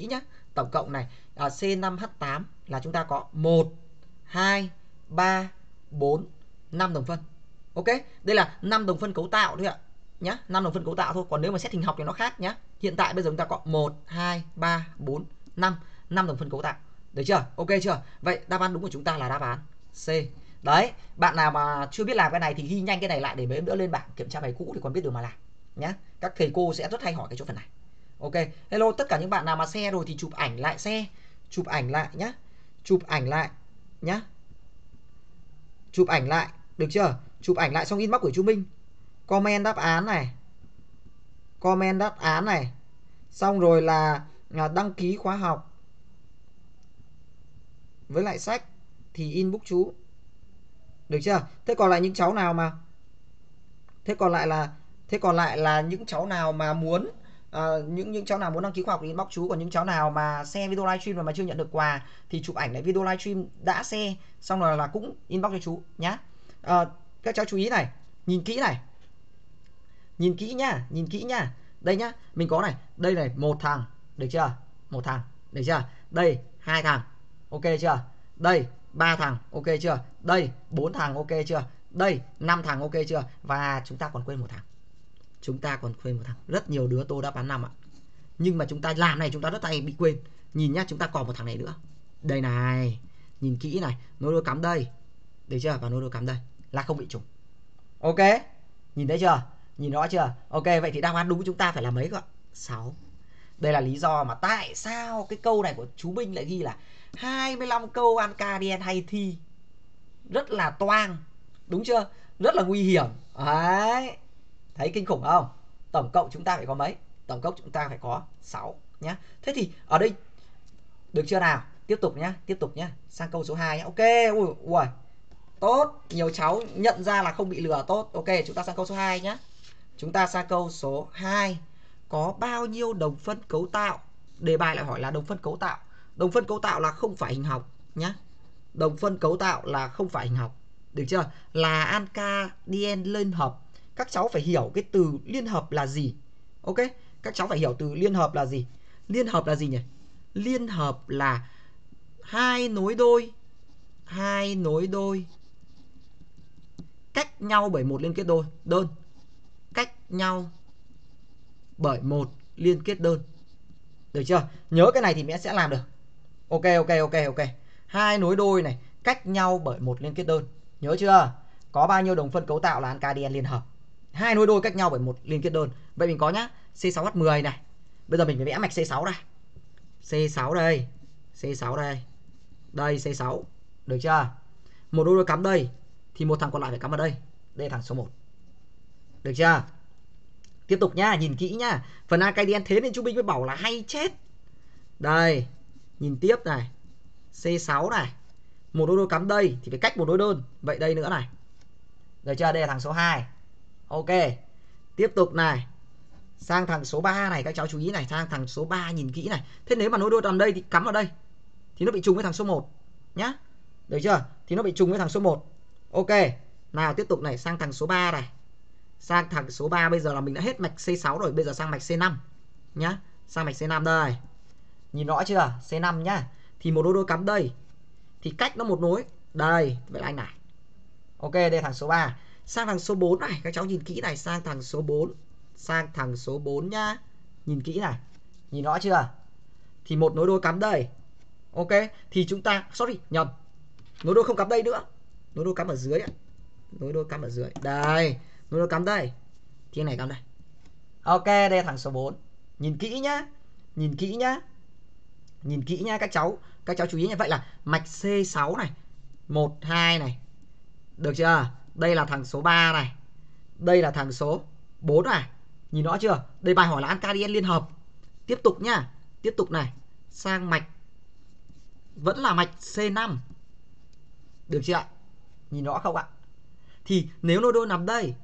kỹ nhé. Tổng cộng này C5H8 là chúng ta có 1, 2, 3, 4, 5 đồng phân. Ok, đây là 5 đồng phân cấu tạo thôi ạ nhá, 5 đồng phân cấu tạo thôi. Còn nếu mà xét hình học thì nó khác nhá. Hiện tại bây giờ chúng ta có 1, 2, 3, 4, 5, 5 đồng phân cấu tạo. Được chưa? Ok chưa? Vậy đáp án đúng của chúng ta là đáp án C. Đấy, bạn nào mà chưa biết làm cái này thì ghi nhanh cái này lại để mấy đứa lên bảng kiểm tra bài cũ thì còn biết được mà làm nhá. Các thầy cô sẽ rất hay hỏi cái chỗ phần này. Ok, hello tất cả những bạn nào mà share rồi thì chụp ảnh lại share, chụp ảnh lại nhá. Chụp ảnh lại nhá. Chụp ảnh lại, được chưa? Chụp ảnh lại xong inbox của chú Minh. Comment đáp án này. Comment đáp án này. Xong rồi là đăng ký khóa học với lại sách thì inbox chú. Được chưa? Thế còn lại những cháu nào mà Thế còn lại là những cháu nào mà muốn những cháu nào muốn đăng ký khóa học thì inbox chú. Còn những cháu nào mà share video livestream mà chưa nhận được quà thì chụp ảnh lại video livestream đã share xong rồi là cũng inbox cho chú nhá. Các cháu chú ý này, nhìn kỹ này. Nhìn kỹ nhá, nhìn kỹ nhá. Đây nhá, mình có này, đây này, một thằng, được chưa? Một thằng, được chưa? Đây, hai thằng. Ok chưa? Đây, ba thằng, ok chưa? Đây, bốn thằng, ok chưa? Đây, năm thằng, ok chưa? Và chúng ta còn quên một thằng. Chúng ta còn quên một thằng. Rất nhiều đứa tô đáp án 5 ạ. Nhưng mà chúng ta làm này chúng ta rất hay bị quên. Nhìn nhá, chúng ta còn một thằng này nữa. Đây này, nhìn kỹ này, nối đuôi cắm đây. Được chưa? Và nối đuôi cắm đây là không bị trùng. Ok, nhìn thấy chưa? Nhìn rõ chưa? Ok, vậy thì đáp án đúng của chúng ta phải là mấy cơ ạ? 6. Đây là lý do mà tại sao cái câu này của chú Minh lại ghi là 25 câu Ankadien hay thi. Rất là toang, đúng chưa? Rất là nguy hiểm. Đấy. Thấy kinh khủng không? Tổng cộng chúng ta phải có mấy? Tổng cộng chúng ta phải có 6 nhá. Thế thì ở đây được chưa nào? Tiếp tục nhá. Sang câu số 2 nhá. Ok, ui ui. Tốt, nhiều cháu nhận ra là không bị lừa, tốt. Ok, chúng ta sang câu số 2 nhá. Chúng ta sang câu số 2. Có bao nhiêu đồng phân cấu tạo? Đề bài lại hỏi là đồng phân cấu tạo. Đồng phân cấu tạo là không phải hình học nhá. Đồng phân cấu tạo là không phải hình học. Được chưa? Là Ankadien liên hợp. Các cháu phải hiểu cái từ liên hợp là gì. Ok, các cháu phải hiểu từ liên hợp là gì. Liên hợp là gì nhỉ? Liên hợp là hai nối đôi, hai nối đôi cách nhau bởi một liên kết đôi đơn, cách nhau bởi một liên kết đơn. Được chưa? Nhớ cái này thì mẹ sẽ làm được. Ok ok ok ok. Hai nối đôi này cách nhau bởi một liên kết đơn. Nhớ chưa? Có bao nhiêu đồng phân cấu tạo là Ankadien liên hợp? Hai nối đôi cách nhau bởi một liên kết đơn. Vậy mình có nhá, C6H10 này. Bây giờ mình phải vẽ mạch C6 ra. C6 đây, C6 đây. Đây C6. Được chưa? Một đôi cắm đây thì một thằng còn lại phải cắm vào đây. Đây là thằng số 1. Được chưa? Tiếp tục nhá, nhìn kỹ nhá. Phần Ankadien thế nên chú Minh mới bảo là hay chết. Đây, nhìn tiếp này. C6 này. Một đôi cắm đây thì phải cách một đôi đơn. Vậy đây nữa này. Được chưa? Đây là thằng số 2. Ok. Tiếp tục này. Sang thằng số 3 này, các cháu chú ý này, sang thằng số 3 nhìn kỹ này. Thế nếu mà nối đôi nằm đây thì cắm vào đây thì nó bị trùng với thằng số 1 nhá. Được chưa? Thì nó bị trùng với thằng số 1. Ok. Nào tiếp tục này, sang thằng số 3 này. Sang thằng số 3 bây giờ là mình đã hết mạch C6 rồi, bây giờ sang mạch C5 nhá. Sang mạch C5 đây. Nhìn rõ chưa? C5 nhá. Thì một đôi cắm đây thì cách nó một nối. Đây, vậy là anh này. Ok, đây là thằng số 3. Sang thằng số 4 này, các cháu nhìn kỹ này, sang thằng số 4. Sang thằng số 4 nhá. Nhìn kỹ này. Nhìn rõ chưa? Thì một nối đôi cắm đây. Ok, thì chúng ta sorry, nhầm. Nối đôi không cắm đây nữa. Nối đôi cắm ở dưới ạ. Nối đôi cắm ở dưới. Đây, nối đôi cắm đây. Thì này cắm đây. Ok, đây là thằng số 4. Nhìn kỹ nhá. Nhìn kỹ nhá. Nhìn kỹ nhá các cháu chú ý nhá. Vậy là mạch C6 này, 1 2 này. Được chưa? Đây là thằng số 3 này. Đây là thằng số 4 này. Nhìn rõ chưa? Đây bài hỏi là Ankadien liên hợp. Tiếp tục nhá. Tiếp tục này. Sang mạch vẫn là mạch C5. Được chưa ạ? Nhìn rõ không ạ? Thì nếu nối đôi nằm đây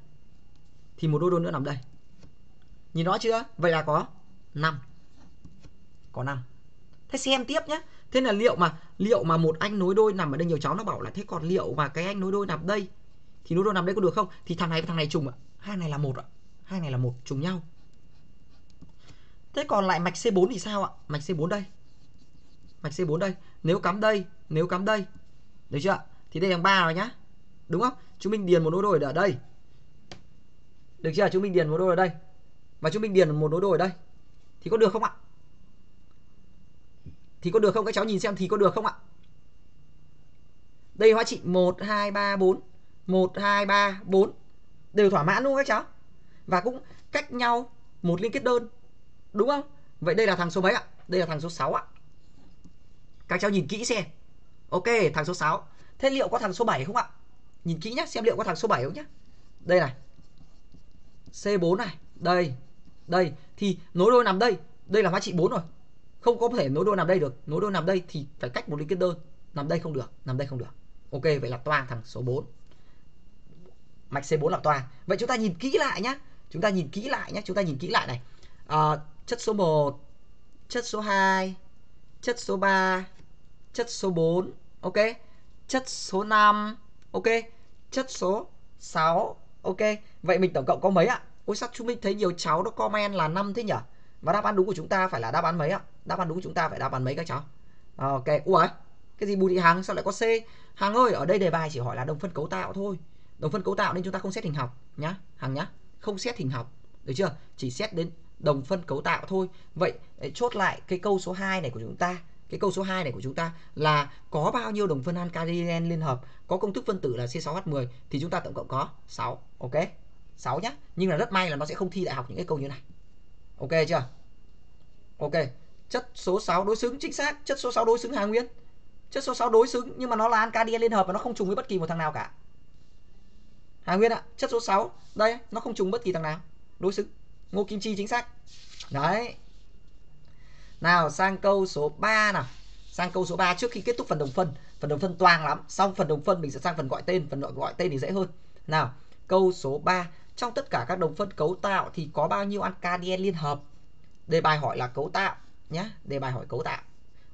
thì một đôi nữa nằm đây. Nhìn rõ chưa? Vậy là có 5. Có 5. Thế xem tiếp nhé. Thế là liệu mà một anh nối đôi nằm ở đây, nhiều cháu nó bảo là thế còn liệu mà cái anh nối đôi nằm đây thì nối đôi nằm đây có được không? Thì thằng này với thằng này trùng ạ. Hai này là 1 ạ. Hai này là 1 trùng nhau. Thế còn lại mạch C4 thì sao ạ? Mạch C4 đây. Mạch C4 đây. Nếu cắm đây, nếu cắm đây. Được chưa ạ? Thì đây là 3 rồi nhá. Đúng không? Chúng mình điền một nối đôi ở đây. Được chưa? Chúng mình điền một nối đôi ở đây. Và chúng mình điền một nối đôi ở đây. Thì có được không ạ? Thì có được không? Các cháu nhìn xem thì có được không ạ? Đây hóa trị 1, 2, 3, 4. 1, 2, 3, 4. Đều thỏa mãn luôn các cháu. Và cũng cách nhau một liên kết đơn. Đúng không? Vậy đây là thằng số mấy ạ? Đây là thằng số 6 ạ. Các cháu nhìn kỹ xem. Ok, thằng số 6. Thế liệu có thằng số 7 không ạ? Nhìn kỹ nhé, xem liệu có thằng số 7 không nhé. Đây này. C4 này. Đây. Đây. Thì nối đôi nằm đây. Đây là hóa trị 4 rồi. Không có thể nối đôi nằm đây được. Nối đôi nằm đây thì phải cách một liên kết đơn. Nằm đây không được. Nằm đây không được. Ok, vậy là toang thằng số 4. Mạch C4 là toang. Vậy chúng ta nhìn kỹ lại nhé. Chúng ta nhìn kỹ lại nhé. Chúng ta nhìn kỹ lại này. Chất số 1, chất số 2, chất số 3, chất số 4, ok. Chất số 5, ok. Chất số 6, ok. Vậy mình tổng cộng có mấy ạ? Ôi sao chúng mình thấy nhiều cháu nó comment là 5 thế nhỉ? Và đáp án đúng của chúng ta phải là đáp án mấy ạ? Đáp án đúng của chúng ta phải đáp án mấy các cháu? Ok, ủa cái gì Bùi Thị Hằng sao lại có C? Hằng ơi, ở đây đề bài chỉ hỏi là đồng phân cấu tạo thôi. Đồng phân cấu tạo nên chúng ta không xét hình học nhá, Hằng nhá. Không xét hình học, được chưa? Chỉ xét đến đồng phân cấu tạo thôi. Vậy chốt lại cái câu số 2 này của chúng ta. Cái câu số 2 này của chúng ta là có bao nhiêu đồng phân Ankadien liên hợp có công thức phân tử là C6H10 thì chúng ta tổng cộng có 6. Ok, 6 nhá. Nhưng là rất may là nó sẽ không thi đại học những cái câu như này. Ok chưa? Ok. Chất số 6 đối xứng, chính xác. Chất số 6 đối xứng Hà Nguyên. Chất số 6 đối xứng nhưng mà nó là Ankadien liên hợp và nó không trùng với bất kỳ một thằng nào cả. Hà Nguyên ạ, chất số 6 đây nó không trùng bất kỳ thằng nào. Đối xứng. Ngô Kim Chi chính xác. Đấy. Nào sang câu số 3 nào. Sang câu số 3 trước khi kết thúc phần đồng phân. Phần đồng phân toang lắm. Xong phần đồng phân mình sẽ sang phần gọi tên. Phần gọi tên thì dễ hơn. Nào. Câu số 3. Trong tất cả các đồng phân cấu tạo thì có bao nhiêu Ankadien liên hợp? Đề bài hỏi là cấu tạo nhá. Đề bài hỏi cấu tạo.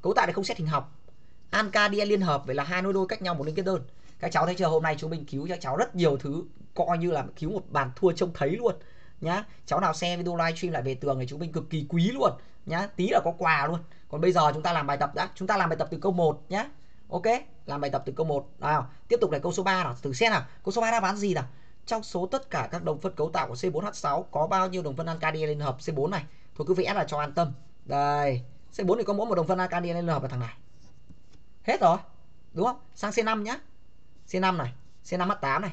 Cấu tạo thì không xét hình học. Ankadien liên hợp vậy là hai nối đôi cách nhau một liên kết đơn. Các cháu thấy chưa? Hôm nay chúng mình cứu cho các cháu rất nhiều thứ. Coi như là cứu một bàn thua trông thấy luôn. Nhá, cháu nào xem video live stream lại về tường thì chúng mình cực kỳ quý luôn nhá, tí là có quà luôn. Còn bây giờ chúng ta làm bài tập đã, chúng ta làm bài tập từ câu 1 nhá. Ok, làm bài tập từ câu 1. Nào, tiếp tục này câu số 3 nào, thử xem nào. Câu số 3 đáp án gì nào? Trong số tất cả các đồng phân cấu tạo của C4H6 có bao nhiêu đồng phân Ankadien liên hợp? C4 này. Thôi cứ vẽ là cho an tâm. Đây, C4 thì có mỗi một đồng phân Ankadien liên hợp là thằng này. Hết rồi. Đúng không? Sang C5 nhá. C5 này, C5H8 này.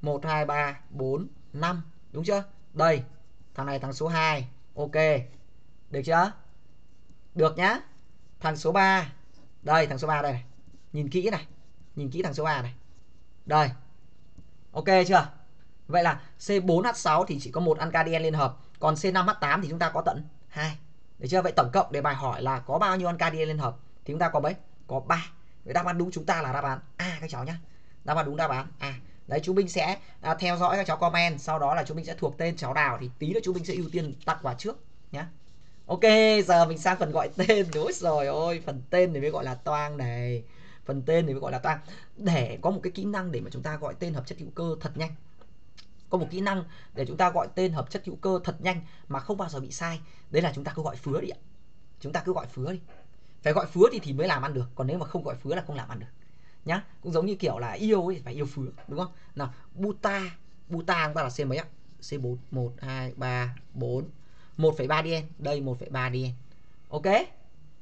1 2 3 4 5 đúng chưa? Đây, thằng này thằng số 2. Ok. Được chưa? Được nhá. Thằng số 3. Đây, thằng số 3 đây này. Nhìn kỹ này. Nhìn kỹ thằng số 3 này. Đây. Ok chưa? Vậy là C4H6 thì chỉ có một Ankadien liên hợp, còn C5H8 thì chúng ta có tận 2. Được chưa? Vậy tổng cộng để bài hỏi là có bao nhiêu Ankadien liên hợp thì chúng ta có mấy? Có 3. Vậy đáp án đúng chúng ta là đáp án A các cháu nhá. Đáp án đúng đáp án A. Đấy, chúng mình sẽ theo dõi các cháu comment. Sau đó là chúng mình sẽ thuộc tên cháu nào thì tí nữa chúng mình sẽ ưu tiên tặng quà trước nhá. Ok, giờ mình sang phần gọi tên. Đúng rồi ôi, phần tên thì mới gọi là toang này. Phần tên thì mới gọi là toang. Để có một cái kỹ năng để mà chúng ta gọi tên hợp chất hữu cơ thật nhanh. Có một kỹ năng để chúng ta gọi tên hợp chất hữu cơ thật nhanh mà không bao giờ bị sai. Đấy là chúng ta cứ gọi phứa đi ạ. Chúng ta cứ gọi phứa đi. Phải gọi phứa thì mới làm ăn được. Còn nếu mà không gọi phứa là không làm ăn được nhá. Cũng giống như kiểu là yêu ấy, phải yêu phứa, đúng không? Nào, Buta, Buta chúng ta là C mấy ạ? C4, 1 2 3 4. 1,3 dien, đây 1,3 dien. Ok.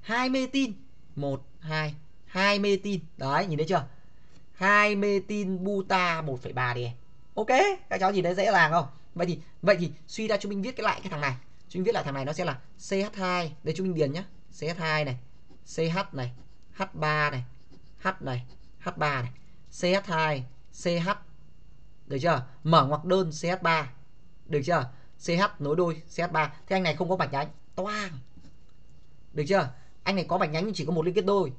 2 metin, 1 2 2 metin. Đấy, nhìn thấy chưa? 2 metin Buta 1,3 dien. Ok, các cháu nhìn thấy dễ dàng không? Vậy thì suy ra chúng mình viết lại cái thằng này. Chúng mình viết lại thằng này nó sẽ là CH2, đây chúng mình điền nhá. CH2 này, CH này, H3 này, H này. H3 này, CH2, CH. Được chưa? Mở ngoặc đơn CH3. Được chưa? CH nối đôi CH3. Thế anh này không có mạch nhánh, toang. Được chưa? Anh này có mạch nhánh nhưng chỉ có một liên kết đôi.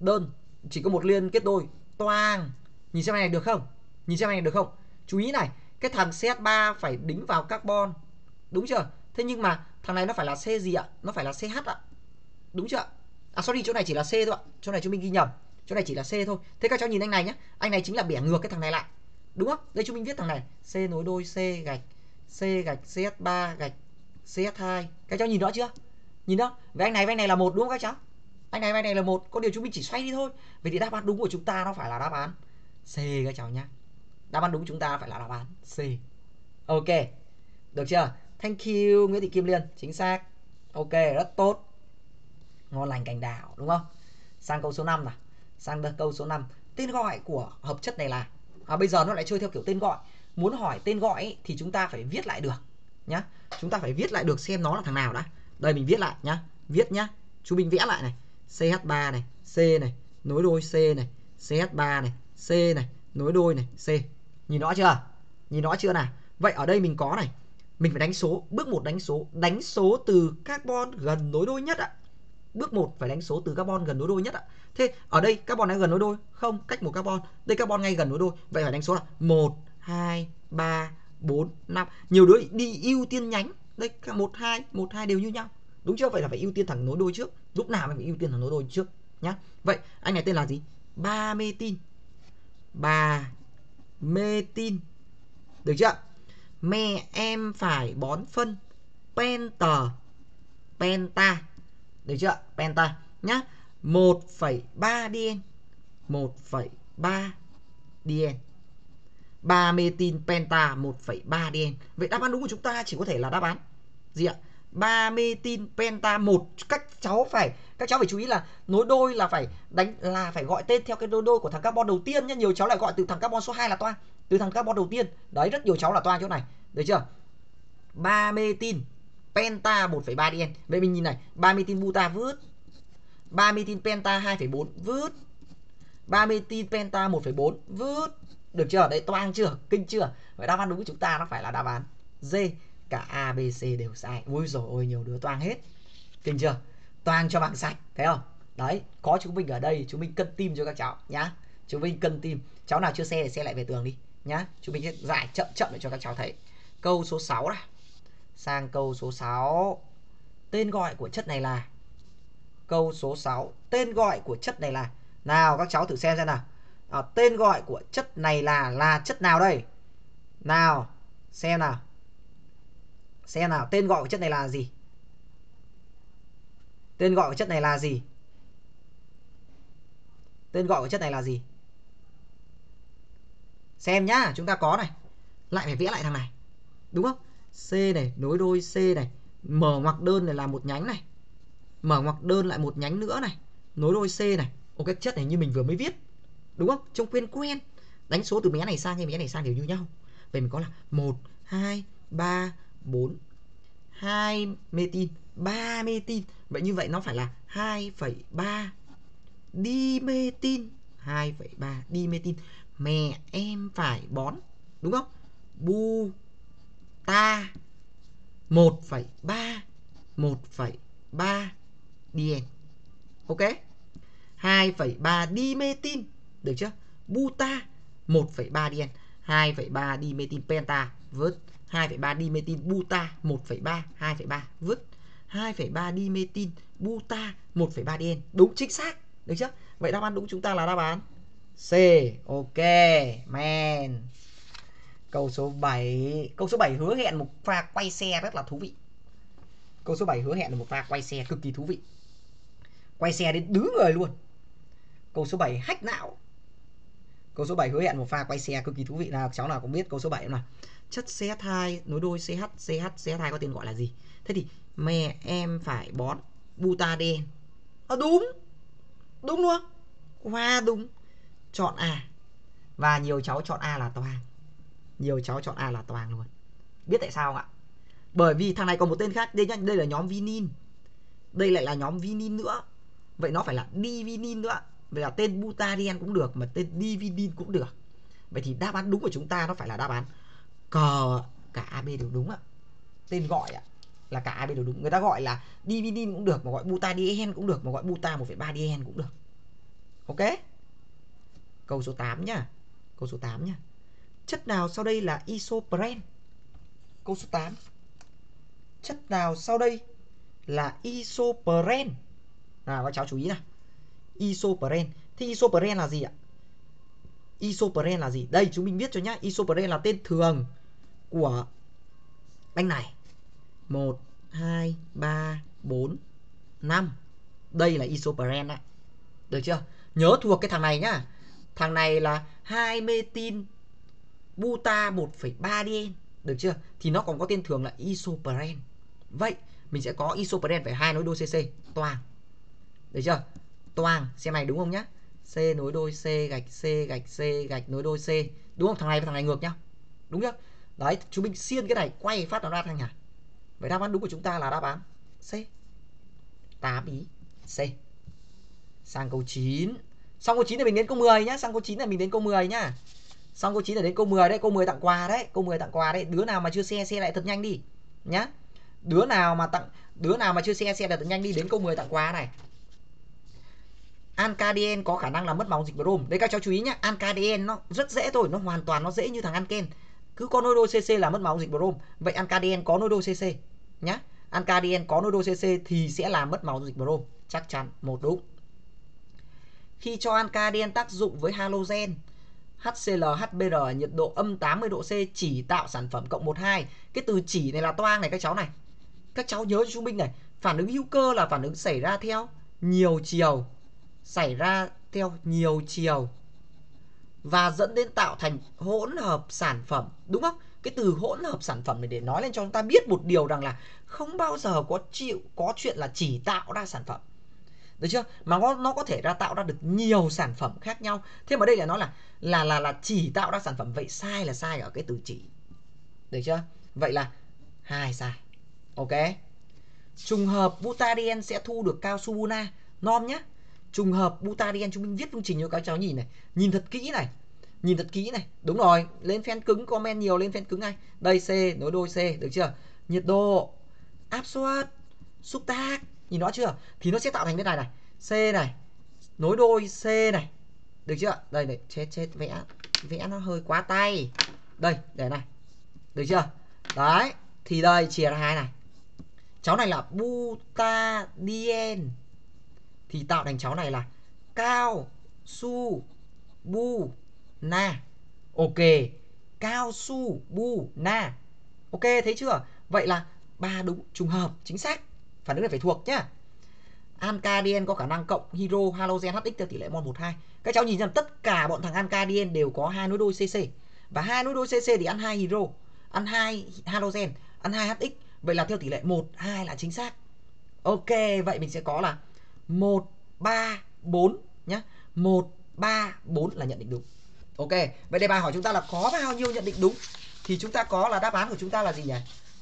Đơn, chỉ có một liên kết đôi, toang. Nhìn xem anh này được không? Nhìn xem anh này được không? Chú ý này, cái thằng CH3 phải đính vào carbon. Đúng chưa? Thế nhưng mà thằng này nó phải là C gì ạ? Nó phải là CH ạ. Đúng chưa? À sorry, chỗ này chỉ là C thôi ạ. Chỗ này chúng mình ghi nhầm. Chỗ này chỉ là C thôi. Thế các cháu nhìn anh này nhé. Anh này chính là bẻ ngược cái thằng này lại. Đúng không? Đây chúng mình viết thằng này. C nối đôi C gạch. C gạch CH3 gạch. C CH2. Các cháu nhìn rõ chưa? Nhìn đó. Với anh này, với anh này là một đúng không các cháu? Anh này, với anh này là một. Có điều chúng mình chỉ xoay đi thôi. Vậy thì đáp án đúng của chúng ta nó phải là đáp án C các cháu nhá. Đáp án đúng chúng ta phải là đáp án C. Ok. Được chưa? Thank you Nguyễn Thị Kim Liên, chính xác. Ok, rất tốt. Ngon lành cành đào đúng không? Sang câu số 5 nào. Sang câu số 5. Tên gọi của hợp chất này là bây giờ nó lại chơi theo kiểu tên gọi. Muốn hỏi tên gọi ấy, thì chúng ta phải viết lại được nhá. Chúng ta phải viết lại được xem nó là thằng nào đã. Đây mình viết lại nhá. Viết nhá. Chú mình vẽ lại này. CH3 này, C này, nối đôi C này, CH3 này, C này, nối đôi này, C. Nhìn rõ chưa? Nhìn rõ chưa nào? Vậy ở đây mình có này. Mình phải đánh số, bước 1 đánh số từ carbon gần nối đôi nhất ạ. Bước 1 phải đánh số từ carbon gần nối đôi nhất ạ. Thế ở đây carbon này gần nối đôi không, cách một carbon. Đây carbon ngay gần nối đôi, vậy phải đánh số là 1 2 3 4 5. Nhiều đứa đi ưu tiên nhánh. Đây 1 2 đều như nhau. Đúng chưa? Vậy là phải ưu tiên thằng nối đôi trước. Lúc nào mình phải ưu tiên thằng nối đôi trước nhá. Vậy anh này tên là gì? 3 metin. 3 metin. Được chưa? Mẹ em phải bón phân Penta. Được chưa? Penta nhá. 1,3 dien. 1,3 dien. 3 metin penta 1,3 dien. Vậy đáp án đúng của chúng ta chỉ có thể là đáp án gì ạ? 3 metin penta 1. Các cháu phải chú ý là nối đôi là phải đánh là phải gọi tên theo cái nối đôi của thằng carbon đầu tiên nhá. Nhiều cháu lại gọi từ thằng carbon số 2 là toang, từ thằng carbon đầu tiên. Đấy rất nhiều cháu là toang chỗ này. Được chưa? 3 metin penta 1,3 dien. Vậy mình nhìn này, 3 metin buta vứt. 3 metin penta 2,4 vứt. 3 metin penta 1,4 vứt. Được chưa? Đấy toang chưa? Kinh chưa? Vậy đáp án đúng của chúng ta nó phải là đáp án D. Cả A, B, C đều sai. Ôi dồi ôi, nhiều đứa toang hết. Kinh chưa? Toang cho bằng sạch, thấy không? Đấy, có chúng mình ở đây, chúng mình cân tim cho các cháu nhá. Chúng mình cân tim. Cháu nào chưa xe thì xe lại về tường đi nhá. Chúng mình sẽ giải chậm chậm để cho các cháu thấy. Câu số 6 này. Sang câu số 6. Tên gọi của chất này là. Câu số 6. Tên gọi của chất này là. Nào các cháu thử xem nào. Tên gọi của chất này là chất nào đây? Nào, xem nào. Xem nào, tên gọi của chất này là gì? Tên gọi của chất này là gì? Tên gọi của chất này là gì? Xem nhá, chúng ta có này. Lại phải vẽ lại thằng này. Đúng không? C này, nối đôi C này. Mở ngoặc đơn này là một nhánh này. Mở ngoặc đơn lại một nhánh nữa này. Nối đôi C này. Ô, cái chất này như mình vừa mới viết. Đúng không? Trông quen. Đánh số từ mé này sang hay mé này sang đều như nhau. Vậy mình có là 1, 2, 3, 4, 2 metin, 3 metin. Vậy như vậy nó phải là 2,3 dimetin. 2,3 dimetin. Mẹ em phải bón. Đúng không? Buta 1,3 dien. Ok? 2,3 dimetin. Được chưa? Buta 1,3 dien. 2,3 dimetin penta vớt. 2,3 dimetin buta 1,3. 2,3 vứt. 2,3 dimetin buta 1,3 dien. Đúng chính xác. Được chưa? Vậy đáp án đúng chúng ta là đáp án C. Ok man. Câu số 7. Câu số 7 hứa hẹn một pha quay xe rất là thú vị. Câu số 7 hứa hẹn một pha quay xe cực kỳ thú vị. Quay xe đến đứ người luôn. Câu số 7 hack não. Câu số 7 hứa hẹn một pha quay xe cực kỳ thú vị nào. Cháu nào cũng biết câu số 7 nào. Chất CH2 nối đôi CH2 có tên gọi là gì? Thế thì mẹ em phải bón Butadien. Đúng. Đúng luôn. Hoa đúng. Chọn A. Và nhiều cháu chọn A là toang. Nhiều cháu chọn A là toang luôn. Biết tại sao không ạ? Bởi vì thằng này còn một tên khác. Đây là nhóm Vinin. Đây lại là nhóm Vinin nữa. Vậy nó phải là Divinin nữa. Vậy là tên Butadien cũng được. Mà tên Divinin cũng được. Vậy thì đáp án đúng của chúng ta nó phải là đáp án cờ. Cả AB đều đúng ạ. Tên gọi ạ là cả AB đều đúng. Người ta gọi là Divinin cũng được, mà gọi Butadien cũng được, mà gọi Buta 1,3 dien cũng được. Ok. Câu số 8 nhá. Câu số 8 nhá. Chất nào sau đây là Isoprene? Câu số 8. Chất nào sau đây là Isoprene? Nào các cháu chú ý nào. Isoprene. Thế Isoprene là gì ạ? Isoprene là gì? Đây chúng mình viết cho nhá. Isoprene là tên thường của anh này. 1 2, 3, 4, 5. Đây là isoprene đấy. Được chưa? Nhớ thuộc cái thằng này nhá. Thằng này là 2 metin Buta 1,3 dien. Được chưa? Thì nó còn có tên thường là isoprene. Vậy mình sẽ có isoprene phải 2 nối đôi CC toang. Được chưa? Toang, xem này đúng không nhá? C nối đôi C gạch nối đôi C. Đúng không? Thằng này và thằng này ngược nhau. Đúng chưa? Đấy, chúng mình xiên cái này quay phát nó ra thằng nhà. Vậy đáp án đúng của chúng ta là đáp án C. 8 ý C. Sang câu 9. Xong câu 9 thì mình đến câu 10 nhá. Sang câu 9 là mình đến câu 10 nhá. Xong câu 9 là đến câu 10 đấy. Câu 10 tặng quà đấy. Câu 10 tặng quà đấy. Đứa nào mà chưa share lại thật nhanh đi nhá. Đứa nào mà chưa share lại thật nhanh đi. Đến câu 10 tặng quà này. Ankadien có khả năng là mất máu dịch brom. Đấy các cháu chú ý nhá. Ankadien nó rất dễ thôi. Nó hoàn toàn nó dễ như thằng Anken. Cứ có nối đôi CC là mất máu dịch brom. Vậy Ankadien có nối đôi CC nhá. Ankadien có nối đôi CC thì sẽ là mất máu dịch brom. Chắc chắn một đúng. Khi cho Ankadien tác dụng với halogen HCl, HBr ở nhiệt độ âm 80 độ C chỉ tạo sản phẩm cộng 12. Cái từ chỉ này là toang này các cháu này. Các cháu nhớ cho chúng mình này. Phản ứng hữu cơ là phản ứng xảy ra theo nhiều chiều. Và dẫn đến tạo thành hỗn hợp sản phẩm. Đúng không? Cái từ hỗn hợp sản phẩm này để nói lên cho chúng ta biết một điều rằng là không bao giờ có chuyện là chỉ tạo ra sản phẩm. Được chưa? Mà nó có thể tạo ra được nhiều sản phẩm khác nhau. Thế mà đây là nó là chỉ tạo ra sản phẩm. Vậy sai là sai ở cái từ chỉ. Được chưa? Vậy là 2 sai. Ok. Trùng hợp Butadien sẽ thu được cao su Buna. Nom nhá. Trùng hợp Butadien chúng mình viết phương trình cho các cháu nhìn này. Nhìn thật kỹ này. Đúng rồi. Lên fan cứng comment nhiều lên fan cứng ngay. Đây C nối đôi C. Được chưa? Nhiệt độ, áp suất, xúc tác. Nhìn rõ chưa? Thì nó sẽ tạo thành cái này này. C này. Nối đôi C này. Được chưa? Đây này. Chết vẽ nó hơi quá tay. Đây. Để này. Được chưa? Đấy. Thì đây chia ra hai này. Cháu này là Butadien. Thì tạo thành cháu này là Cao su Buna. Ok. Cao su Buna. Ok. Thấy chưa? Vậy là 3 đúng. Trùng hợp. Chính xác. Phản ứng này phải thuộc nhá. Ankadien có khả năng cộng hydro halogen HX theo tỷ lệ mol 1,2. Các cháu nhìn rằng tất cả bọn thằng Ankadien đều có 2 nối đôi CC. Và 2 nối đôi CC thì ăn 2 hydro, ăn 2 halogen, ăn 2 HX. Vậy là theo tỷ lệ 1,2 là chính xác. Ok, vậy mình sẽ có là 1,3,4 nhá. 1,3,4 là nhận định đúng. Ok, vậy đề bài hỏi chúng ta là có bao nhiêu nhận định đúng? Thì chúng ta có là đáp án của chúng ta là gì nhỉ?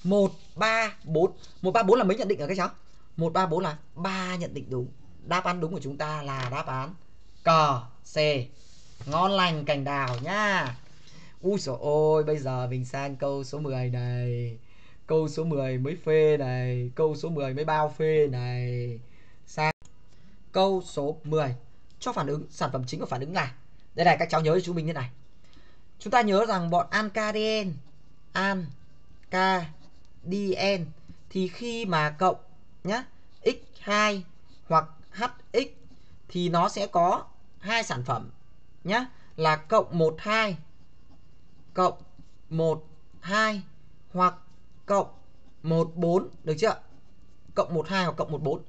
134. 134 là mấy nhận định hả các cháu? 134 là 3 nhận định đúng. Đáp án đúng của chúng ta là đáp án C. C. Ngon lành cành đào nhá. Úi dồi ôi, bây giờ mình sang câu số 10 này. Câu số 10 mới phê này. Câu số 10 mới bao phê này. Sang câu số 10. Cho phản ứng, sản phẩm chính của phản ứng là. Đây này các cháu nhớ cho chúng mình như này. Chúng ta nhớ rằng bọn Ankadien Ankadien thì khi mà cộng nhá x2 hoặc hx thì nó sẽ có hai sản phẩm nhá, là cộng 12 hoặc cộng 14. Được chưa? Cộng 12 hoặc cộng 14.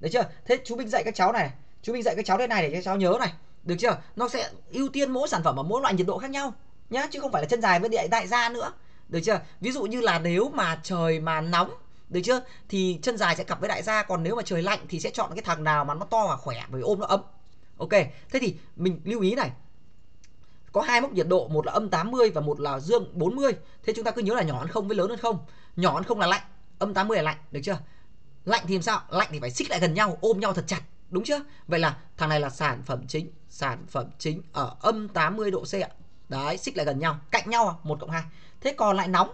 Được chưa? Thế chú mình dạy các cháu này, chú mình dạy các cháu đây này để các cháu nhớ này. Được chưa? Nó sẽ ưu tiên mỗi sản phẩm ở mỗi loại nhiệt độ khác nhau nhá, chứ không phải là chân dài với đại gia nữa. Được chưa? Ví dụ như là nếu mà trời mà nóng, được chưa? Thì chân dài sẽ cặp với đại gia. Còn nếu mà trời lạnh thì sẽ chọn cái thằng nào mà nó to và khỏe, bởi ôm nó ấm. Ok, thế thì mình lưu ý này. Có hai mốc nhiệt độ, một là âm 80 và một là dương 40. Thế chúng ta cứ nhớ là nhỏ hơn không với lớn hơn không. Nhỏ hơn không là lạnh, âm 80 là lạnh. Được chưa? Lạnh thì làm sao? Lạnh thì phải xích lại gần nhau, ôm nhau thật chặt. Đúng chưa? Vậy là thằng này là sản phẩm chính. Sản phẩm chính ở âm 80 độ C ạ. Đấy, xích lại gần nhau, cạnh nhau 1 cộng 2. Thế còn lại nóng.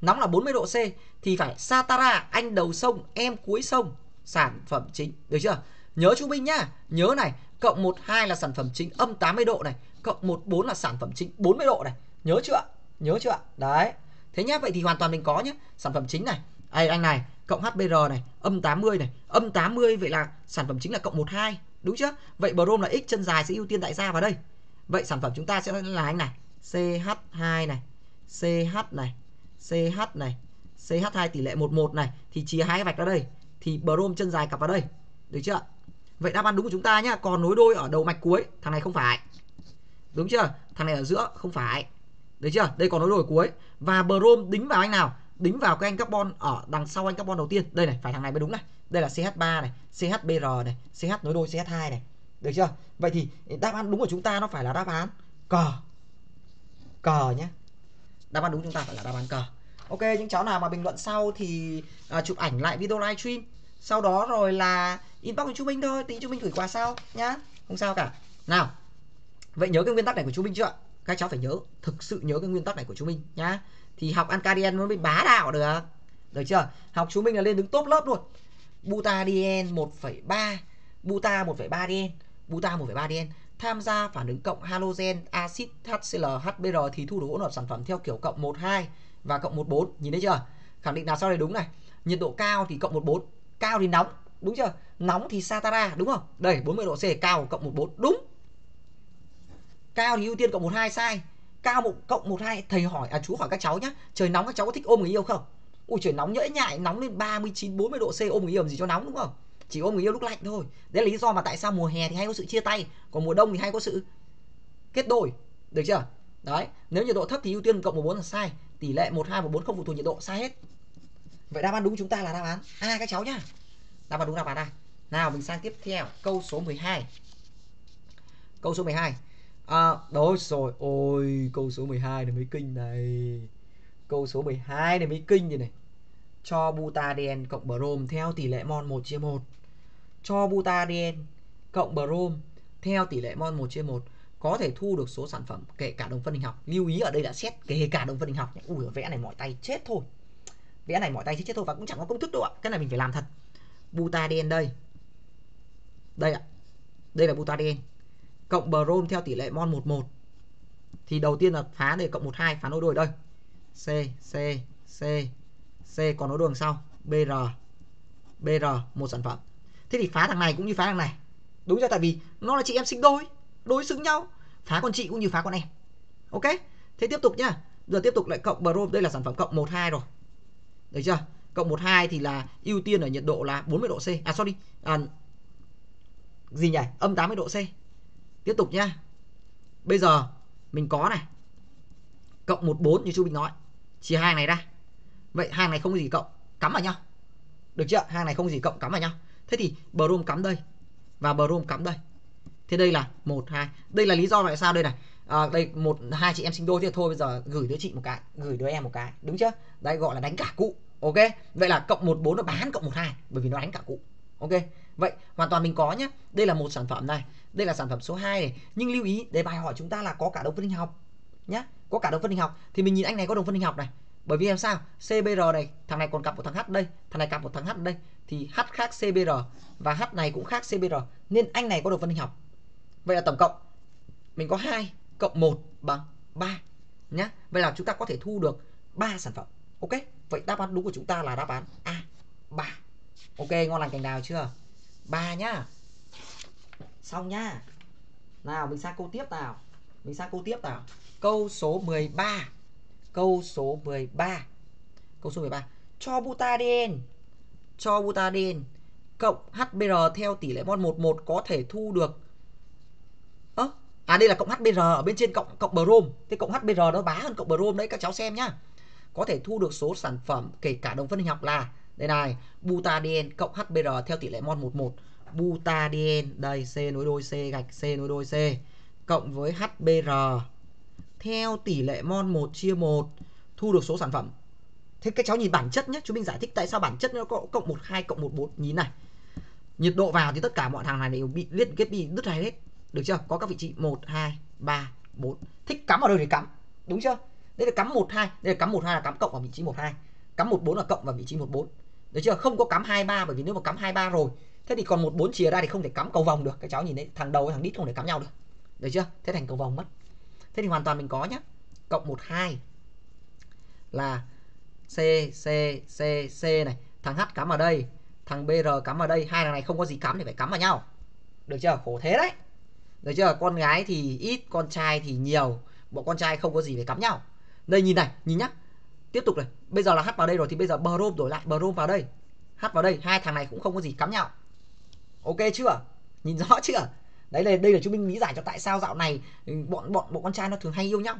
Nóng là 40 độ C thì phải Satara, anh đầu sông, em cuối sông, sản phẩm chính. Được chưa? Nhớ chú Minh nhá. Nhớ này, cộng 12 là sản phẩm chính âm 80 độ này, cộng 14 là sản phẩm chính 40 độ này. Nhớ chưa? Đấy. Thế nhá, vậy thì hoàn toàn mình có nhá. Sản phẩm chính này, anh này, cộng HBr này, âm 80 này, âm 80 vậy là sản phẩm chính là cộng 12, đúng chưa? Vậy brom là x, chân dài sẽ ưu tiên đại gia vào đây. Vậy sản phẩm chúng ta sẽ là anh này, CH2 này, CH này, CH2 tỷ lệ 11 này thì chia hai vạch ra đây thì brom chân dài cặp vào đây, được chưa? Vậy đáp án đúng của chúng ta nhá. Còn nối đôi ở đầu mạch cuối, thằng này không phải, đúng chưa? Thằng này ở giữa không phải, được chưa? Đây còn nối đôi ở cuối và brom đính vào anh nào? Đính vào cái anh carbon ở đằng sau anh carbon đầu tiên. Đây này, phải thằng này mới đúng này. Đây là CH3 này, CHBr này, CH nối đôi CH2 này, được chưa? Vậy thì đáp án đúng của chúng ta nó phải là đáp án C nhé. Đáp án đúng chúng ta phải là đáp án C. Ok, những cháu nào mà bình luận sau thì chụp ảnh lại video livestream, sau đó rồi là inbox của chú Minh thôi, tí chú Minh gửi quà sau nhá, không sao cả. Nào, vậy nhớ cái nguyên tắc này của chú Minh chưa? Các cháu phải nhớ, thực sự nhớ cái nguyên tắc này của chú Minh nhá. Thì học Ankadien nó mới bá đạo được, được chưa? Học chú Minh là lên đứng top lớp luôn. Butadien 1,3, Buta 1,3 dien, Buta 1,3 dien tham gia phản ứng cộng halogen axit HCl HBr thì thu được hỗn hợp sản phẩm theo kiểu cộng 12 và cộng 14, nhìn thấy chưa? Khẳng định nào sau đây đúng này. Nhiệt độ cao thì cộng 14, cao thì nóng, đúng chưa? Nóng thì satara, đúng không? Đây, 40 độ C cao cộng 14, đúng. Cao thì ưu tiên cộng 12 sai. Cao cộng 12 thầy hỏi chú hỏi các cháu nhá, trời nóng các cháu có thích ôm người yêu không? Ui trời nóng nhễ nhại, nóng lên 39 40 độ C ôm người yêu làm gì cho nóng, đúng không? Chỉ ôm người yêu lúc lạnh thôi. Đấy là lý do mà tại sao mùa hè thì hay có sự chia tay, còn mùa đông thì hay có sự kết đôi, được chưa? Đấy, nếu nhiệt độ thấp thì ưu tiên cộng 14 là sai, tỷ lệ 12 14 không phụ thuộc nhiệt độ, sai hết. Vậy đáp án đúng chúng ta là đáp án A các cháu nhá. Đáp án đúng là đáp án A. Nào mình sang tiếp theo, câu số 12. Câu số 12. Đúng rồi, ôi câu số 12 này mới kinh này. Câu số 12 này mới kinh gì này. Cho butadien cộng brom theo tỷ lệ mol 1/1. Cho butadien cộng brom theo tỷ lệ mol 1/1 có thể thu được số sản phẩm kể cả đồng phân hình học. Lưu ý ở đây là xét kể cả đồng phân hình học. Ui vẽ này mỏi tay chết thôi. Vẽ này mỏi tay chết thôi và cũng chẳng có công thức đâu ạ. Cái này mình phải làm thật. Butadien đây. Đây ạ. Đây là butadien cộng brom theo tỷ lệ mol 1/1. Thì đầu tiên là phá để cộng 12 phá nối đôi ở đây. C còn nối đôi đằng sau BR một sản phẩm. Thế thì phá thằng này cũng như phá thằng này. Đúng chưa? Tại vì nó là chị em sinh đôi, đối xứng nhau. Phá con chị cũng như phá con em. Ok? Thế tiếp tục nhá. Giờ tiếp tục lại cộng brom, đây là sản phẩm cộng 12 rồi. Được chưa? Cộng 12 thì là ưu tiên ở nhiệt độ là 40 độ C. Âm 80 độ C. Tiếp tục nhá. Bây giờ mình có này. Cộng 14 như chú Bình nói. Chia hai này ra. Vậy hàng này không có gì cộng, cắm vào nhau. Được chưa? Hàng này không có gì cộng, cắm vào nhau. Thế thì brom cắm đây và brom cắm đây. Thế đây là 1 2. Đây là lý do tại sao đây này. Đây một hai chị em sinh đôi thì thôi bây giờ gửi đứa chị một cái, gửi đứa em một cái, đúng chưa? Đấy gọi là đánh cả cụ. Ok. Vậy là cộng 14 nó bán cộng 12 bởi vì nó đánh cả cụ. Ok. Vậy hoàn toàn mình có nhá. Đây là một sản phẩm này, đây là sản phẩm số 2 này, nhưng lưu ý đề bài hỏi chúng ta là có cả đồng phân hình học nhá. Có cả đồng phân hình học thì mình nhìn anh này có đồng phân hình học này. Bởi vì làm sao? CBR này, thằng này còn cặp một thằng H đây, thằng này cặp một thằng H đây thì H khác CBR và H này cũng khác CBR nên anh này có đồng phân hình học. Vậy là tổng cộng mình có 2 cộng 1 bằng 3 nhá. Vậy là chúng ta có thể thu được 3 sản phẩm. Ok, vậy đáp án đúng của chúng ta là đáp án A 3. Ok, ngon lành cành đào chưa? 3 nhá. Xong nhá. Nào mình sang câu tiếp nào. Câu số 13. Cho butadien cộng HBr theo tỷ lệ mol 1/1 có thể thu được đây là cộng HBr ở bên trên cộng brom. Thế cộng HBr nó bá hơn cộng brom đấy các cháu xem nhá. Có thể thu được số sản phẩm kể cả đồng phân hình học là đây này, butadien cộng HBr theo tỷ lệ mol 1/1. Butadien đây C nối đôi C gạch C nối đôi C cộng với HBr theo tỷ lệ mol 1/1 thu được số sản phẩm. Thế các cháu nhìn bản chất nhé, chúng mình giải thích tại sao bản chất nó có cộng 12 cộng 14 nhí này. Nhiệt độ vào thì tất cả mọi thằng này đều bị liên kết đi đứt hai hết, được chưa? Có các vị trí 1 2 3 4. Thích cắm vào đâu thì cắm, đúng chưa? Đây là cắm 1 2, đây là cắm 1 2 là cắm cộng vào vị trí 1 2. Cắm 1 4 là cộng vào vị trí 1 4. Được chưa? Không có cắm 2 3 bởi vì nếu mà cắm 2 3 rồi, thế thì còn 1 4 chìa ra thì không thể cắm cầu vòng được. Các cháu nhìn đấy, thằng đầu với thằng đít không thể cắm nhau được. Được chưa? Thế thành cầu vòng mất. Thế thì hoàn toàn mình có nhé. Cộng 12 là C này, thằng H cắm vào đây, thằng BR cắm vào đây, hai thằng này không có gì cắm thì phải cắm vào nhau. Được chưa? Khổ thế đấy. Được chưa? Con gái thì ít, con trai thì nhiều. Bọn con trai không có gì phải cắm nhau. Đây nhìn này, nhìn nhá. Tiếp tục này, bây giờ là H vào đây rồi thì bây giờ brom đổi lại, brom vào đây, H vào đây, hai thằng này cũng không có gì cắm nhau. Ok chưa? Nhìn rõ chưa? Đấy là đây là chúng mình lý giải cho tại sao dạo này bọn con trai nó thường hay yêu nhau.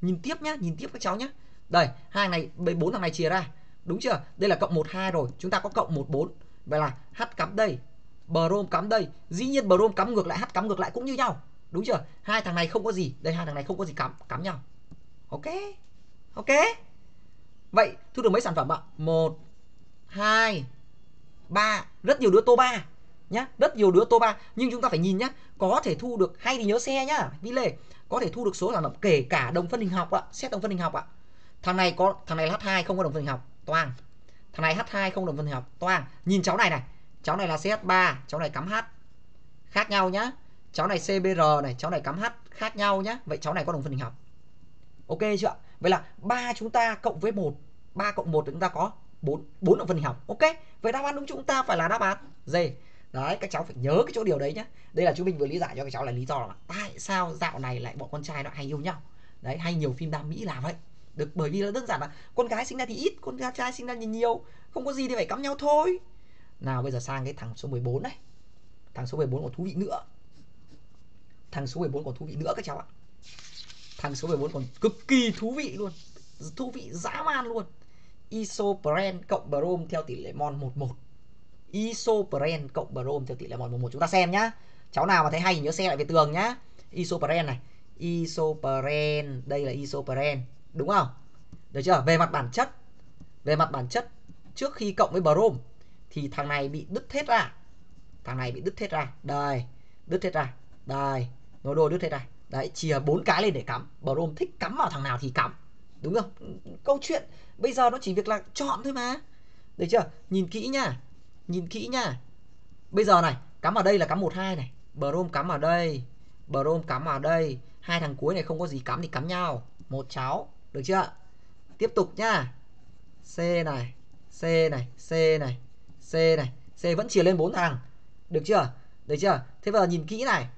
Nhìn tiếp nhá, nhìn tiếp các cháu nhá. Đây, hai này, bốn thằng này chia ra. Đúng chưa? Đây là cộng 12 rồi, chúng ta có cộng 14. Vậy là H cắm đây, brom cắm đây. Dĩ nhiên brom cắm ngược lại, H cắm ngược lại cũng như nhau. Đúng chưa? Hai thằng này không có gì, đây hai thằng này không có gì cắm nhau. Ok. Ok. Vậy thu được mấy sản phẩm ạ? 1 2 3, rất nhiều đứa tô 3 nhá, rất nhiều đứa tô 3, nhưng chúng ta phải nhìn nhá, có thể thu được hay thì nhớ xe nhá, Vi Lê, có thể thu được số sản phẩm kể cả đồng phân hình học ạ, xét đồng phân hình học ạ. Thằng này có, thằng này là H2 không có đồng phân hình học, toang. Thằng này H2 không đồng phân hình học, toang. Nhìn cháu này này, cháu này là CH3, cháu này cắm H. Khác nhau nhá. Cháu này CBR này, cháu này cắm H, khác nhau nhá. Vậy cháu này có đồng phân hình học. Ok chưa ạ? Vậy là 3 chúng ta cộng với 1, 3 cộng 1 chúng ta có 4 động phân hình học. Ok, vậy đáp án đúng chúng ta phải là đáp án D. Đấy, các cháu phải nhớ cái chỗ điều đấy nhé. Đây là chúng mình vừa lý giải cho các cháu là lý do là tại sao dạo này lại bọn con trai nó hay yêu nhau. Đấy, hay nhiều phim Nam Mỹ là vậy. Được, bởi vì là đơn giản là con gái sinh ra thì ít, con trai sinh ra thì nhiều, không có gì thì phải cắm nhau thôi. Nào bây giờ sang cái thằng số 14 này. Thằng số 14 còn thú vị nữa. Thằng số 14 còn thú vị nữa các cháu ạ. Thằng số 14 còn cực kỳ thú vị luôn. Thú vị dã man luôn. Isoprene cộng brom theo tỷ lệ mol 1:1. Isoprene cộng brom theo tỷ lệ mol 1:1. Chúng ta xem nhá. Cháu nào mà thấy hay thì nhớ xe lại về tường nhá. Isoprene này, isoprene, đây là isoprene, đúng không? Được chưa? Về mặt bản chất, về mặt bản chất trước khi cộng với brom thì thằng này bị đứt hết ra. Thằng này bị đứt hết ra. Đây, đứt hết ra. Đây, nó đôi đứt hết ra. Đấy, chia 4 cái lên để cắm. Brom thích cắm vào thằng nào thì cắm, đúng không? Câu chuyện bây giờ nó chỉ việc là chọn thôi mà. Được chưa? Nhìn kỹ nha, nhìn kỹ nha. Bây giờ này, cắm vào đây là cắm 1, 2 này. Brom cắm vào đây, brom cắm vào đây. Hai thằng cuối này không có gì cắm thì cắm nhau. Một cháu, được chưa? Tiếp tục nhá. C này, C này, C này, C này, C vẫn chia lên 4 thằng. Được chưa? Được chưa? Thế bây giờ nhìn kỹ này,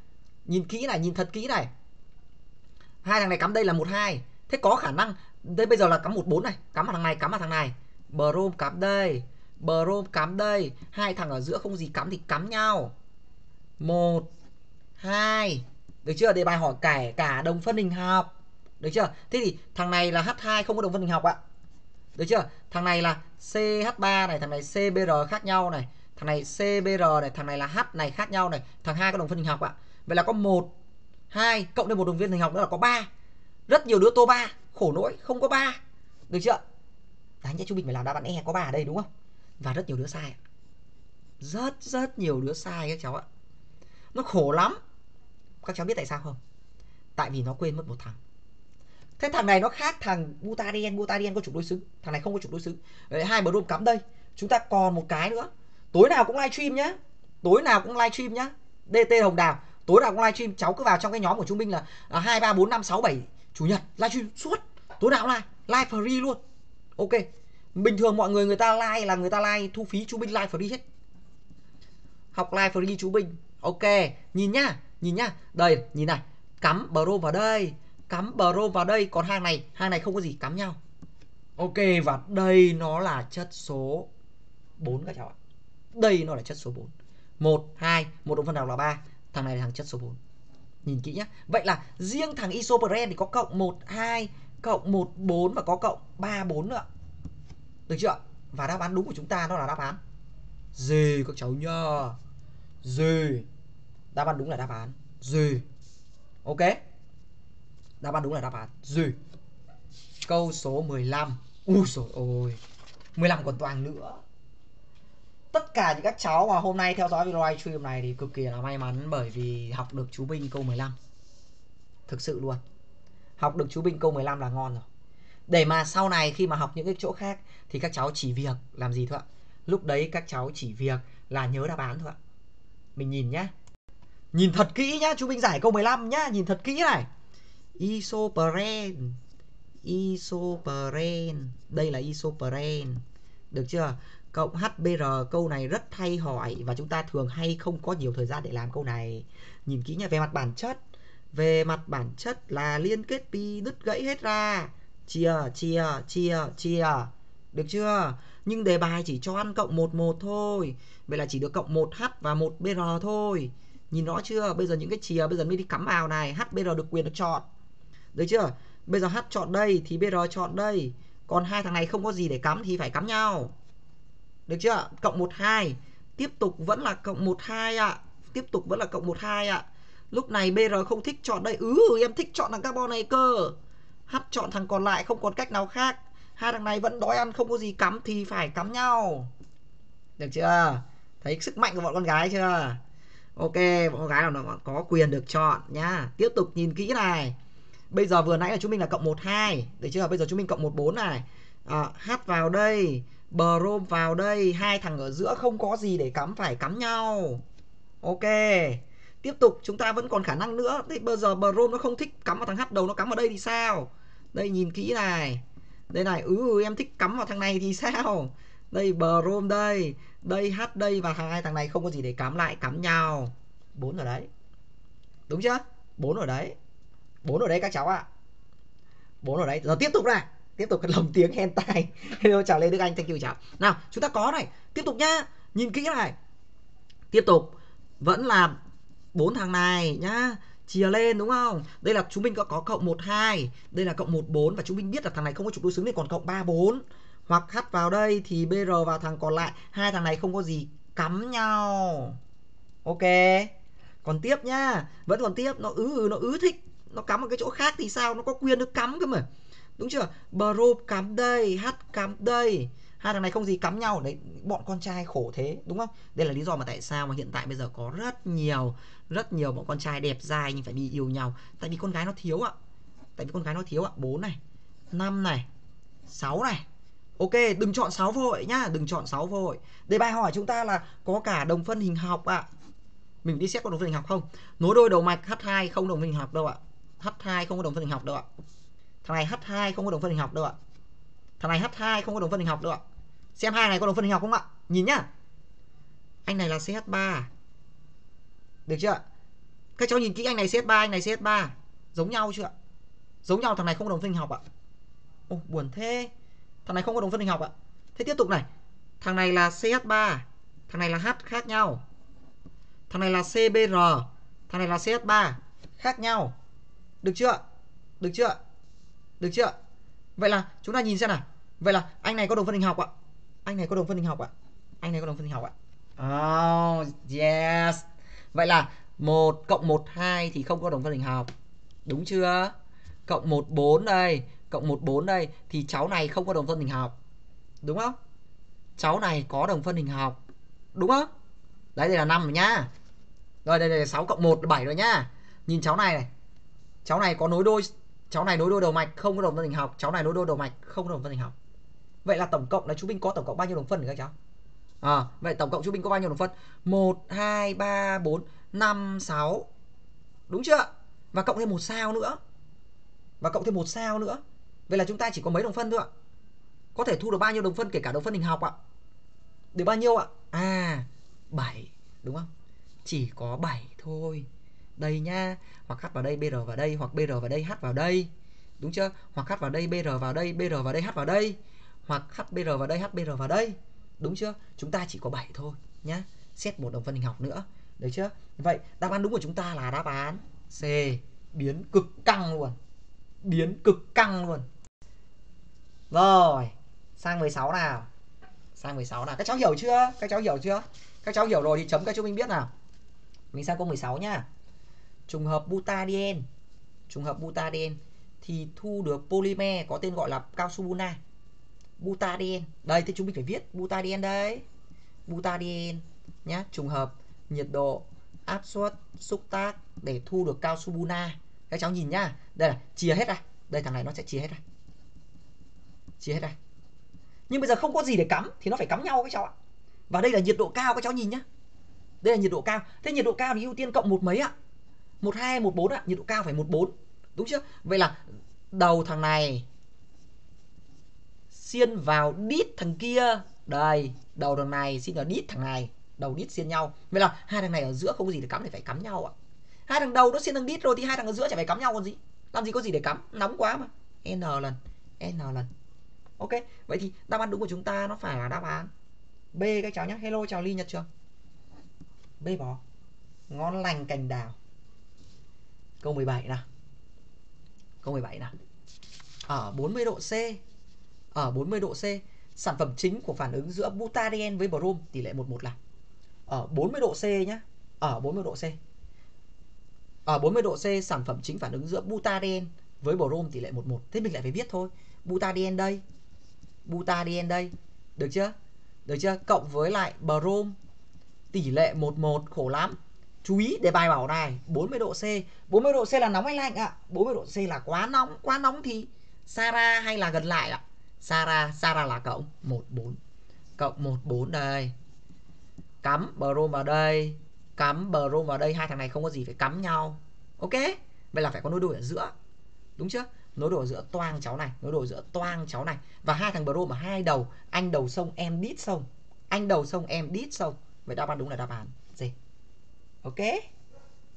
nhìn kỹ này, nhìn thật kỹ này. Hai thằng này cắm đây là 1, 2. Thế có khả năng đây bây giờ là cắm 1, 4 này, cắm vào thằng này, cắm vào thằng này. Brom cắm đây, brom cắm đây. Hai thằng ở giữa không gì cắm thì cắm nhau. 1, 2. Được chưa? Để bài hỏi kể cả đồng phân hình học. Được chưa? Thế thì thằng này là H2 không có đồng phân hình học ạ. Được chưa? Thằng này là CH3 này, thằng này CBR khác nhau này. Thằng này CBR này, thằng này là H này khác nhau này. Thằng 2 có đồng phân hình học ạ. Vậy là có 1, 2 cộng thêm một đồng viên hình học nữa là có 3. Rất nhiều đứa tô 3, khổ nỗi không có 3. Được chưa? Đáng nhẽ chúng mình phải làm đáp án E có 3 ở đây đúng không? Và rất nhiều đứa sai. Rất nhiều đứa sai các cháu ạ. Nó khổ lắm. Các cháu biết tại sao không? Tại vì nó quên mất một thằng. Thế thằng này nó khác thằng Butadien, Butadien có trục đối xứng, thằng này không có trục đối xứng. Đấy, hai brom cắm đây. Chúng ta còn một cái nữa. Tối nào cũng livestream nhá. Tối nào cũng livestream nhá. DT Hồng Đào. Tối nào cũng livestream, cháu cứ vào trong cái nhóm của chúng mình là 2 3 4 5 6 7 chủ nhật livestream suốt. Tối nào cũng live free luôn. Ok. Bình thường mọi người ta like là người ta like thu phí, chúng mình live free hết. Học live free chúng mình. Ok, nhìn nhá, nhìn nhá. Đây, nhìn này. Cắm brom vào đây, cắm brom vào đây, còn hàng này không có gì cắm nhau. Ok, và đây nó là chất số 4 các cháu ạ. Đây nó là chất số 4. 1, 2, một đồng phân nào là 3. Thằng này là thằng chất số 4. Nhìn kỹ nhé. Vậy là riêng thằng isoprene thì có cộng 1, 2, cộng 1, 4 và có cộng 3, 4 nữa. Được chưa? Và đáp án đúng của chúng ta nó là đáp án D các cháu nhá. D. Đáp án đúng là đáp án D. Ok. Đáp án đúng là đáp án D. Câu số 15. Ui dồi ôi, 15 còn toàn nữa. Tất cả những các cháu mà hôm nay theo dõi video livestream này thì cực kỳ là may mắn, bởi vì học được chú Binh câu 15. Thực sự luôn. Học được chú Binh câu 15 là ngon rồi. Để mà sau này khi mà học những cái chỗ khác thì các cháu chỉ việc làm gì thôi ạ? Lúc đấy các cháu chỉ việc là nhớ đáp án thôi ạ. Mình nhìn nhá. Nhìn thật kỹ nhá, chú Binh giải câu 15 nhá, nhìn thật kỹ này. Isoprene. Isoprene. Đây là isoprene. Được chưa? Cộng HBR, câu này rất hay hỏi và chúng ta thường hay không có nhiều thời gian để làm câu này. Nhìn kỹ nhé, về mặt bản chất là liên kết pi đứt gãy hết ra. chia. Được chưa? Nhưng đề bài chỉ cho ăn cộng 1,1 thôi. Vậy là chỉ được cộng 1H và 1BR thôi. Nhìn rõ chưa? Bây giờ những cái chìa bây giờ mới đi cắm vào này. HBR được quyền được chọn. Được chưa? Bây giờ H chọn đây thì BR chọn đây. Còn hai thằng này không có gì để cắm thì phải cắm nhau. Được chưa? Cộng 1,2. Tiếp tục vẫn là cộng 1,2 ạ. Tiếp tục vẫn là cộng 1,2 ạ. Lúc này BR không thích chọn đây. Em thích chọn thằng carbon này cơ. H chọn thằng còn lại không còn cách nào khác. Hai thằng này vẫn đói ăn không có gì cắm thì phải cắm nhau. Được chưa? Thấy sức mạnh của bọn con gái chưa? Ok, bọn con gái nào nó có quyền được chọn nhá. Tiếp tục nhìn kỹ này. Bây giờ vừa nãy là chúng mình là cộng 1,2. Được chưa? Bây giờ chúng mình cộng 1,4 này. H vào đây, Brom vào đây. Hai thằng ở giữa không có gì để cắm, phải cắm nhau. Ok. Tiếp tục chúng ta vẫn còn khả năng nữa. Thế bây giờ Brom nó không thích cắm vào thằng H đầu, nó cắm vào đây thì sao? Đây nhìn kỹ này. Đây này, em thích cắm vào thằng này thì sao? Đây Brom đây, đây H đây và hai thằng này không có gì để cắm lại, cắm nhau. 4 rồi đấy. Đúng chưa? 4 rồi đấy. 4 rồi đấy các cháu ạ. 4 rồi đấy. Giờ tiếp tục này. Tiếp tục lồng tiếng hentai. Hello chào Lê Đức Anh, thank you chào. Nào, chúng ta có này, tiếp tục nhá. Nhìn kỹ này. Tiếp tục vẫn là 4 thằng này nhá. Chia lên đúng không? Đây là chúng mình có cộng 1,2. Đây là cộng 1,4. Và chúng mình biết là thằng này không có trục đối xứng thì còn cộng 3,4. Hoặc H vào đây thì BR vào thằng còn lại. Hai thằng này không có gì cắm nhau. Ok. Còn tiếp nhá. Vẫn còn tiếp. Nó thích. Nó cắm ở cái chỗ khác thì sao? Nó có quyền được cắm cơ mà. Đúng chưa? BR cắm đây, H cắm đây. Hai thằng này không gì cắm nhau. Đấy, bọn con trai khổ thế, đúng không? Đây là lý do mà tại sao mà hiện tại bây giờ có rất nhiều bọn con trai đẹp trai nhưng phải đi yêu nhau. Tại vì con gái nó thiếu ạ. 4 này, 5 này, 6 này. Ok, đừng chọn 6 vội nhá, đừng chọn 6 vội. Đề bài hỏi chúng ta là có cả đồng phân hình học ạ. Mình đi xét có đồng phân hình học không? Nối đôi đầu mạch H2 không đồng phân hình học đâu ạ. Thằng này H2 không có đồng phân hình học đâu ạ. Xem hai này có đồng phân hình học không ạ? Nhìn nhá. Anh này là CH3. Được chưa? Các cháu nhìn kỹ, anh này CH3, anh này CH3. Giống nhau chưa ạ? Giống nhau, thằng này không có đồng phân hình học ạ. Ô, buồn thế. Thằng này không có đồng phân hình học ạ. Thế tiếp tục này. Thằng này là CH3, thằng này là H khác nhau. Thằng này là CBR, thằng này là CH3 khác nhau. Được chưa? Vậy là chúng ta nhìn xem nào. Vậy là anh này có đồng phân hình học ạ. Oh yes. Vậy là 1 cộng 1, 2 thì không có đồng phân hình học. Đúng chưa? Cộng 1, 4 đây. Thì cháu này không có đồng phân hình học. Đúng không? Cháu này có đồng phân hình học. Đúng không? Đấy, đây là 5 rồi nhá. Rồi, đây là 6 cộng 1 là 7 rồi nhá. Nhìn cháu này này. Cháu này có nối đôi. Cháu này nối đôi đầu mạch không có đồng phân hình học. Cháu này nối đôi đầu mạch không có đồng phân hình học. Vậy là tổng cộng là chúng mình có tổng cộng bao nhiêu đồng phân các cháu? Vậy tổng cộng chúng mình có bao nhiêu đồng phân? 1, 2, 3, 4, 5, 6. Đúng chưa? Và cộng thêm một sao nữa. Vậy là chúng ta chỉ có mấy đồng phân thôi ạ? Có thể thu được bao nhiêu đồng phân kể cả đồng phân hình học ạ? Được bao nhiêu ạ? 7. Đúng không? Chỉ có 7 thôi. Đây nha, hoặc H vào đây, BR vào đây, hoặc BR vào đây, H vào đây. Đúng chưa? Hoặc H vào đây, BR vào đây, BR vào đây, H vào đây. Hoặc HBR vào đây, HBR vào đây. Đúng chưa? Chúng ta chỉ có 7 thôi nhá. Xét một đồng phân hình học nữa. Được chưa? Vậy đáp án đúng của chúng ta là đáp án C. Biến cực căng luôn. Rồi, sang 16 nào. Các cháu hiểu chưa? Các cháu hiểu rồi thì chấm các chú mình biết nào. Mình sang câu 16 nhá. Trùng hợp Butadien. Thì thu được polymer có tên gọi là Cao su Buna. Butadien. Đây thì chúng mình phải viết Butadien đấy. Butadien nhá, trùng hợp nhiệt độ, áp suất, xúc tác để thu được Cao su Buna. Các cháu nhìn nhá. Đây là chia hết ra. Đây thằng này nó sẽ chia hết ra. Nhưng bây giờ không có gì để cắm thì nó phải cắm nhau các cháu ạ. Và đây là nhiệt độ cao các cháu nhìn nhá. Đây là nhiệt độ cao. Thế nhiệt độ cao thì ưu tiên cộng một mấy ạ? 1,2, 1,4 ạ. Nhiệt độ cao phải 1,4. Đúng chưa? Vậy là đầu thằng này xiên vào đít thằng kia. Đây, đầu thằng này xiên vào đít thằng này. Đầu đít xiên nhau. Vậy là hai thằng này ở giữa không có gì để cắm thì phải cắm nhau ạ. Hai thằng đầu nó xiên thằng đít rồi thì hai thằng ở giữa chả phải cắm nhau còn gì. Làm gì có gì để cắm. Nóng quá mà. N lần N lần. Ok, vậy thì đáp án đúng của chúng ta nó phải là đáp án B các cháu nhé. Hello chào Ly Nhật Trường. B bò. Ngon lành cành đào. Câu 17 nào. Câu 17 nào. Ở 40 độ C, ở 40 độ C, sản phẩm chính của phản ứng giữa butadien với brom tỷ lệ 1:1 là ở 40 độ C nhé. Ở 40 độ C. Ở 40 độ C, sản phẩm chính phản ứng giữa butadien với brom tỷ lệ 1:1. Thế mình lại phải viết thôi. Butadien đây. Butadien đây. Được chưa? Được chưa? Cộng với lại brom tỷ lệ 1:1, khổ lắm. Chú ý để bài bảo này, 40 độ C. 40 độ C là nóng hay lạnh ạ? 40 độ C là quá nóng. Quá nóng thì Sara hay là gần lại ạ? Sara, Sara là cộng 14. Cộng 14 đây. Cắm brom vào đây. Cắm brom vào đây. Hai thằng này không có gì phải cắm nhau. Ok. Vậy là phải có nối đuôi ở giữa. Đúng chưa? Nối đuôi ở giữa toang cháu này. Nối đuôi ở giữa toang cháu này. Và hai thằng brom ở hai đầu. Anh đầu sông em đít sông. Anh đầu sông em đít sông. Vậy đáp án đúng là đáp án D. Ok.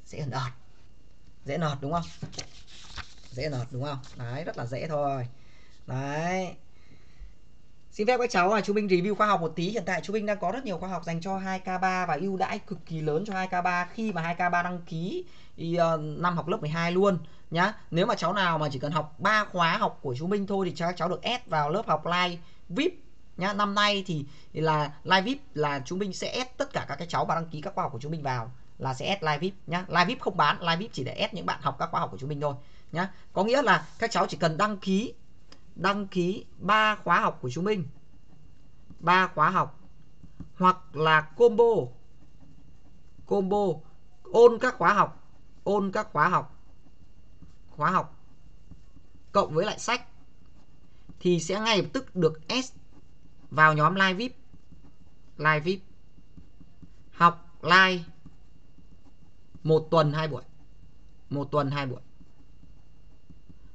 Dễ nọt. Dễ nọt đúng không? Dễ nọt đúng không? Đấy, rất là dễ thôi. Đấy. Xin phép các cháu là chú Minh review khoa học một tí. Hiện tại chú Minh đang có rất nhiều khoa học dành cho 2K3 và ưu đãi cực kỳ lớn cho 2K3 khi mà 2K3 đăng ký năm học lớp 12 luôn nhá. Nếu mà cháu nào mà chỉ cần học 3 khóa học của chú Minh thôi thì các cháu được add vào lớp học live VIP nhá. Năm nay thì là live VIP là chú Minh sẽ add tất cả các cái cháu mà đăng ký các khóa học của chú Minh vào là sẽ add live VIP nhá. Live VIP không bán, live VIP chỉ để add những bạn học các khóa học của chú Minh thôi nhá. Có nghĩa là các cháu chỉ cần đăng ký 3 khóa học của chúng mình, 3 khóa học hoặc là combo ôn các khóa học, khóa học cộng với lại sách thì sẽ ngay lập tức được S vào nhóm live VIP, học live 1 tuần 2 buổi,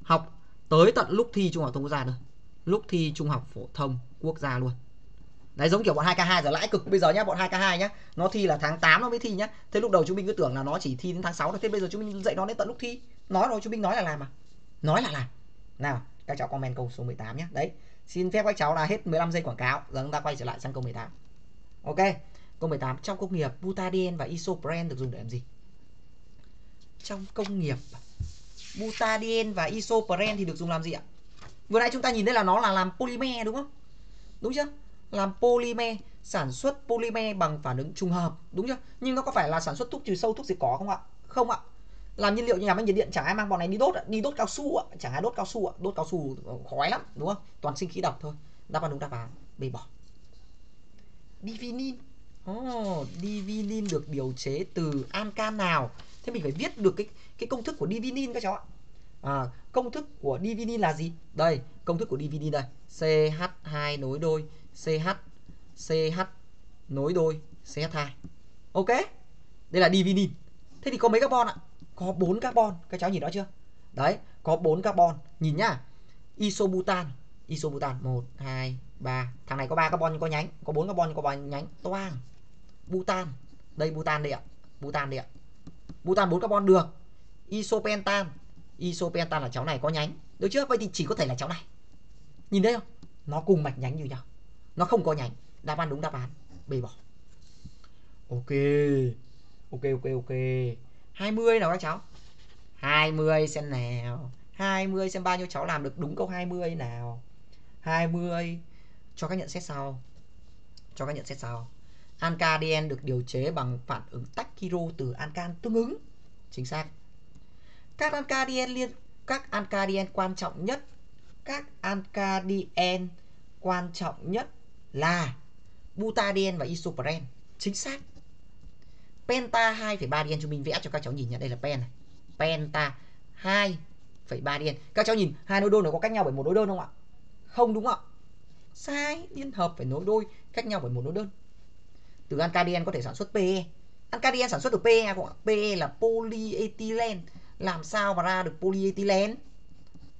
học tới tận lúc thi trung học thông quốc gia thôi, lúc thi trung học phổ thông quốc gia luôn. Đấy, giống kiểu bọn 2K2 giờ lãi cực bây giờ nhá, bọn 2K2 nhá, nó thi là tháng 8 nó mới thi nhá. Thế lúc đầu chúng mình cứ tưởng là nó chỉ thi đến tháng 6 thôi, thế bây giờ chúng mình dạy nó đến tận lúc thi. Nói rồi, chúng mình nói là làm mà. Nói là làm. Nào, các cháu comment câu số 18 nhá. Đấy. Xin phép các cháu là hết 15 giây quảng cáo, giờ chúng ta quay trở lại sang câu 18. Ok. Câu 18, trong công nghiệp butadien và isoprene được dùng để làm gì? Trong công nghiệp butadien và isoprene thì được dùng làm gì ạ? Vừa nãy chúng ta nhìn thấy là nó là làm polymer đúng không? Đúng chưa? Làm polymer, sản xuất polymer bằng phản ứng trùng hợp, đúng chưa? Nhưng nó có phải là sản xuất thuốc trừ sâu, thuốc diệt cỏ không ạ? Không ạ. Làm nhiên liệu nhà máy nhiệt điện chẳng ai mang bọn này đi đốt ạ, đi đốt cao su ạ, chẳng ai đốt cao su ạ, đốt cao su khói lắm, đúng không? Toàn sinh khí độc thôi. Đáp án đúng đáp án B bỏ. Divinin. Divinin được điều chế từ ankan nào? Thế mình phải viết được cái công thức của Divinin các cháu ạ. Công thức của Divinin là gì? Đây, công thức của Divinin đây. CH2 nối đôi CH nối đôi CH2. Ok. Đây là Divinin. Thế thì có mấy carbon ạ? Có 4 carbon, các cháu nhìn đó chưa? Đấy, có 4 carbon. Nhìn nhá. Isobutan, 1 2 3. Thằng này có 3 carbon nhưng có nhánh, có 4 carbon nhưng có nhánh. Toang. Butan. Đây butan đây ạ. Butan đây ạ. Butan 4 carbon được. Isopentan. Isopentan là cháu này có nhánh. Được chưa? Vậy thì chỉ có thể là cháu này. Nhìn thấy không? Nó cùng mạch nhánh như nhau. Nó không có nhánh. Đáp án đúng đáp án B bỏ. Ok. Ok. 20 nào các cháu. 20 xem nào. 20 xem bao nhiêu cháu làm được đúng câu 20 nào. 20 cho các nhận xét sau. Ankadien được điều chế bằng phản ứng tách kiro từ ankan tương ứng. Chính xác. Các ankadien quan trọng nhất, là butadien và isoprene. Chính xác. Penta 2,3 dien, chúng mình vẽ cho các cháu nhìn nhé. Đây là pen này. Penta 2,3 dien. Các cháu nhìn hai nối đôi nó có cách nhau bởi một nối đơn không ạ? Không đúng không ạ? Sai, liên hợp phải nối đôi cách nhau bởi một nối đơn. Từ Ankadien có thể sản xuất PE. Ankadien sản xuất được PE không ạ? PE là polyethylene. Làm sao mà ra được polyethylene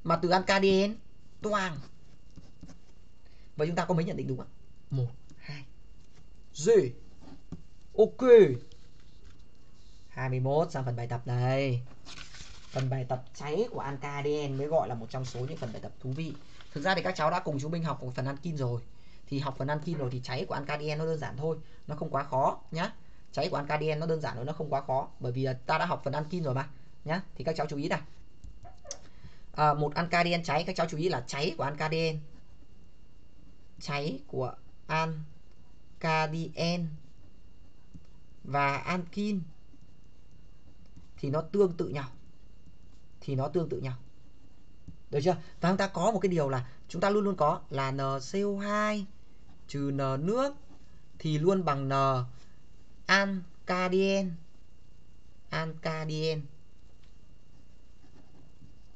mà từ Ankadien? Toang. Vậy chúng ta có mấy nhận định đúng ạ? 1, 2 G. Ok. 21, sang phần bài tập này. Phần bài tập cháy của Ankadien mới gọi là một trong số những phần bài tập thú vị. Thực ra thì các cháu đã cùng chúng mình học một phần Ankin rồi. Thì học phần Ankin rồi thì cháy của Ankadien nó đơn giản thôi, nó không quá khó nhá. Cháy của Ankadien nó đơn giản thôi, nó không quá khó, bởi vì ta đã học phần Ankin rồi mà nhá. Thì các cháu chú ý này. Một Ankadien cháy, các cháu chú ý là cháy của Ankadien. Cháy của Ankadien và Ankin thì nó tương tự nhau. Được chưa? Và chúng ta có một cái điều là chúng ta luôn luôn có là NCO2 trừ N nước thì luôn bằng N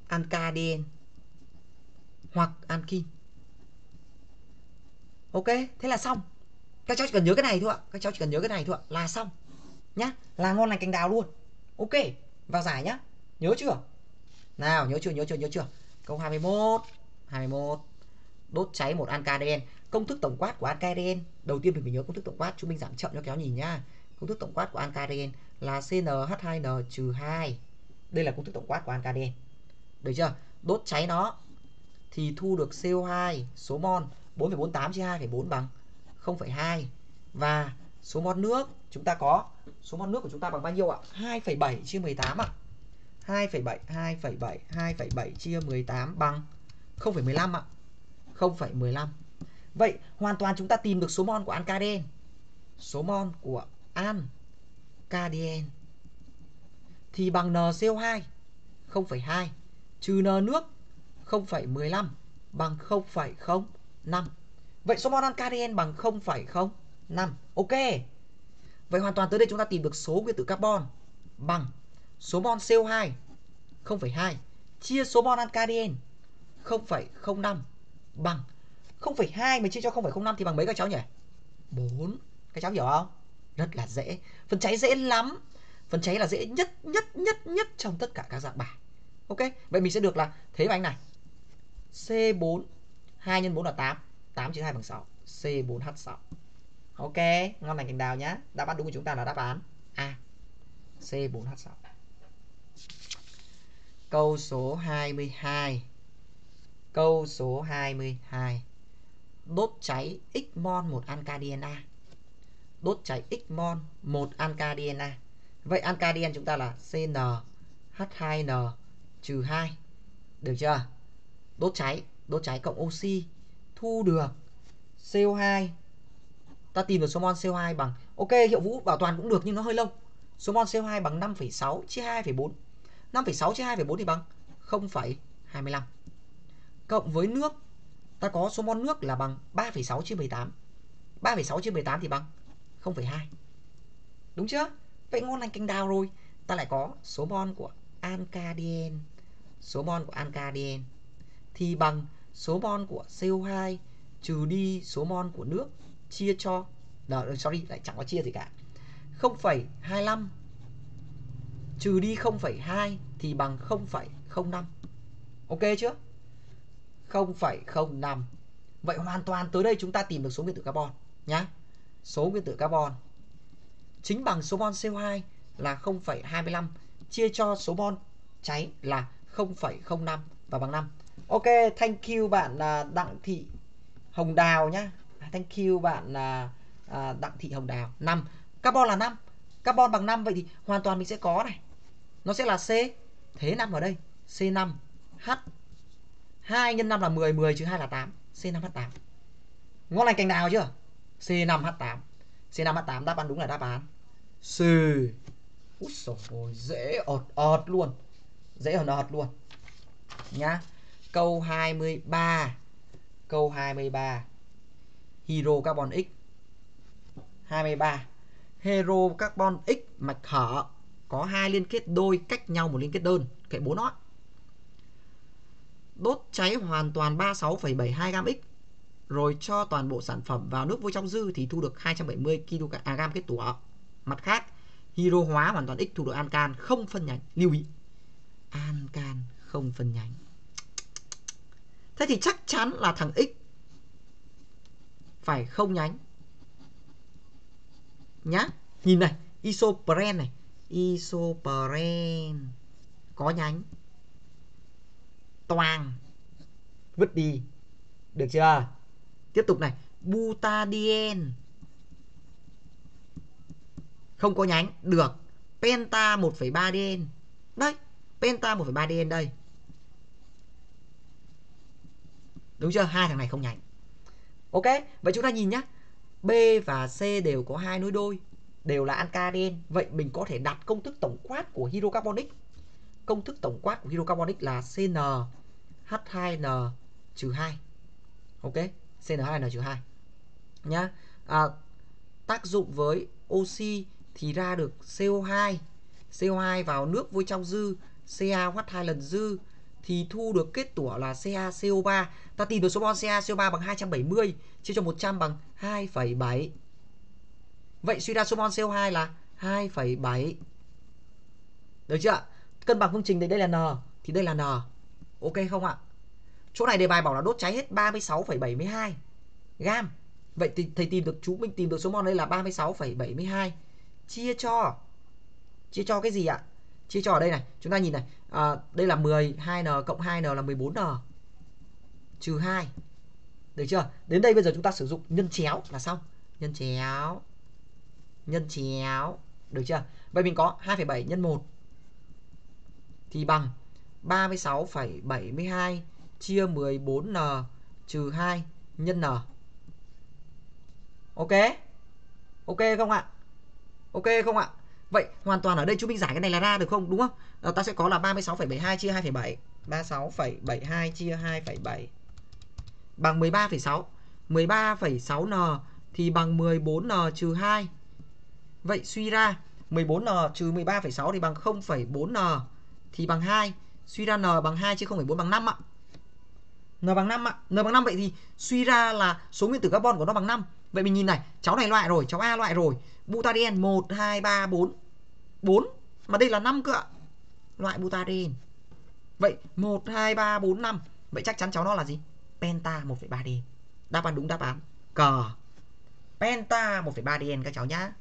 Ankadien. Hoặc Ankin. Ok, thế là xong. Các cháu chỉ cần nhớ cái này thôi ạ. Là xong nhá, là ngon lành cành đào luôn. Ok, vào giải nhá. Nhớ chưa? Nào, nhớ chưa? Câu 21. Đốt cháy một Ankadien. Công thức tổng quát của Ankadien. Đầu tiên thì mình nhớ công thức tổng quát, chúng mình giảm chậm cho kéo nhìn nhá. Công thức tổng quát của Ankadien là CnH2n-2. Đây là công thức tổng quát của Ankadien. Được chưa? Đốt cháy nó thì thu được CO2 số mol 4,48 chia 2,4 bằng 0,2. Và số mol nước chúng ta có, số mol nước của chúng ta bằng bao nhiêu ạ? 2,7 chia 18 ạ. 2,7 chia 18 bằng 0,15 ạ. 0,15. Vậy hoàn toàn chúng ta tìm được số mol của Ankadien. Thì bằng NCO2 0,2 trừ N nước 0,15 bằng 0,05. Vậy số mol Ankadien bằng 0,05. Ok. Vậy hoàn toàn tới đây chúng ta tìm được số nguyên tử carbon bằng số mol CO2 0,2 chia số mol Ankadien 0,05 bằng 0,2 mà chia cho 0,05 thì bằng mấy các cháu nhỉ? 4. Các cháu hiểu không? Rất là dễ. Phần cháy dễ lắm. Phần cháy là dễ nhất trong tất cả các dạng bài. Ok, vậy mình sẽ được là thế bánh này. C4 2 x 4 là 8, 8 chia 2 bằng 6, C4H6. Ok, ngon lành cành đào nhá. Đáp án đúng của chúng ta là đáp án A, C4H6. Câu số 22. Đốt cháy x mol 1 Ankadien A. Vậy Ankadien chúng ta là CnH2n trừ 2. Được chưa? Đốt cháy cộng oxy thu được CO2. Ta tìm được số mol CO2 bằng, ok, Hiệu Vũ Bảo Toàn cũng được nhưng nó hơi lâu. Số mol CO2 bằng 5,6 chia 2,4. 5,6 chia 2,4 thì bằng 0,25. Cộng với nước, ta có số mol nước là bằng 3,6 chia 18. 3,6 chia 18 thì bằng 0,2. Đúng chưa? Vậy ngon lành cành đào rồi. Ta lại có số mol của Ankadien. Thì bằng số mol của CO2 trừ đi số mol của nước chia cho lại chẳng có chia gì cả. 0,25 trừ đi 0,2 thì bằng 0,05. Ok chưa? 0,05. Vậy hoàn toàn tới đây chúng ta tìm được số nguyên tử carbon nhá. Số nguyên tử carbon chính bằng số mol CO2 là 0,25 chia cho số mol cháy là 0,05 và bằng 5. Ok, thank you bạn Đặng Thị Hồng Đào nhá. Thank you bạn Đặng Thị Hồng Đào. 5. Carbon là 5. Carbon bằng 5, vậy thì hoàn toàn mình sẽ có này. Nó sẽ là C, thế 5 ở đây, C5H. 2 x 5 là 10, 10 trừ 2 là 8, C5H8. Ngon lành cành đào chưa? C5H8. C5H8 đáp án đúng là đáp án C. Úi dồi ôi, dễ ọt luôn. Nhá. Câu 23. Hero carbon X. 23. Hero carbon X mạch hở có hai liên kết đôi cách nhau một liên kết đơn, kệ 4 nó. Đốt cháy hoàn toàn 36,72 gam X rồi cho toàn bộ sản phẩm vào nước vôi trong dư thì thu được 270 kg kết tủa. Mặt khác, hero hóa hoàn toàn X thu được ancan không phân nhánh. Lưu ý, ancan không phân nhánh. Thế thì chắc chắn là thằng X phải không nhánh nhá. Nhìn này, isoprene này, có nhánh. Toang. Vứt đi. Được chưa? Tiếp tục này, Butadien không có nhánh, được. Penta 1,3 dien. Đấy, Penta 1,3 dien đây. Đúng chưa? Hai thằng này không nhánh. Ok, vậy chúng ta nhìn nhá. B và C đều có hai nối đôi, đều là Ankadien. Vậy mình có thể đặt công thức tổng quát của hydrocarbonic. Công thức tổng quát của hydrocarbonic là CnH2n-2. Ok, CnH2n-2 nhá. Tác dụng với oxy thì ra được CO2. CO2 vào nước vôi trong dư, CaOH2 lần dư thì thu được kết tủa là CaCO3. Ta tìm được số mol CaCO3 bằng 270, chia cho 100 bằng 2,7. Vậy suy ra số mol CO2 là 2,7. Được chưa? Cân bằng phương trình thì đây là N, thì đây là N. Ok không ạ? Chỗ này đề bài bảo là đốt cháy hết 36,72 gam. Vậy thì thầy tìm được, chú Minh tìm được số mol đây là 36,72 chia cho cái gì ạ? Chia cho ở đây này, chúng ta nhìn này, đây là 12N cộng 2N là 14N trừ 2. Được chưa? Đến đây bây giờ chúng ta sử dụng nhân chéo là xong. Nhân chéo. Nhân chéo. Được chưa? Vậy mình có 2,7 nhân 1 thì bằng 36,72 chia 14N trừ 2 nhân N. Ok. Ok không ạ? Ok không ạ? Vậy hoàn toàn ở đây chúng mình giải cái này là ra được không? Đúng không? Ta sẽ có là 36,72 chia 2,7. 36,72 chia 2,7 bằng 13,6. 13,6N thì bằng 14N trừ 2. Vậy suy ra 14N trừ 13,6 thì bằng 0,4N thì bằng 2. Suy ra N bằng 2 chứ 0,4 bằng 5 ạ. N bằng 5 ạ. N bằng 5 vậy thì suy ra là số nguyên tử carbon của nó bằng 5. Vậy mình nhìn này, cháu này loại rồi, cháu A loại rồi. Butadien 1, 2, 3, 4. 4, mà đây là 5 cơ ạ. Loại Butadien. Vậy 1, 2, 3, 4, 5. Vậy chắc chắn cháu nó là gì? Penta 1,3 dien. Đáp án đúng, đáp án cờ. Penta 1,3 dien các cháu nhá.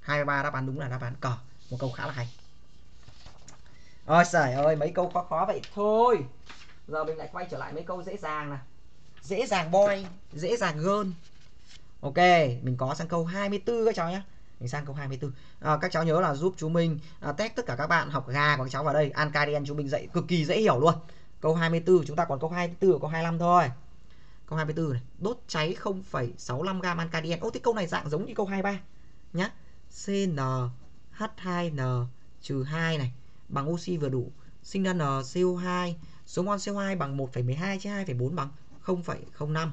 23 đáp án đúng là đáp án cờ. Một câu khá là hay. Ôi trời ơi, mấy câu khó khó vậy thôi. Giờ mình lại quay trở lại mấy câu dễ dàng nè. Dễ dàng boy, dễ dàng girl. Ok, mình có sang câu 24 các cháu nhé. Mình sang câu 24. Các cháu nhớ là giúp chú Minh test tất cả các bạn học gà của các cháu vào đây. Ankadien chúng mình dạy cực kỳ dễ hiểu luôn. Câu 24, chúng ta còn câu 24 và câu 25 thôi. Câu 24 này, đốt cháy 0,65 gam Ankadien. Ô, thế câu này dạng giống như câu 23 nhá. CnH2n-2 này bằng oxy vừa đủ, sinh ra NCO2. Số mol CO2 bằng 1,12 chia 2,4 bằng 0,05.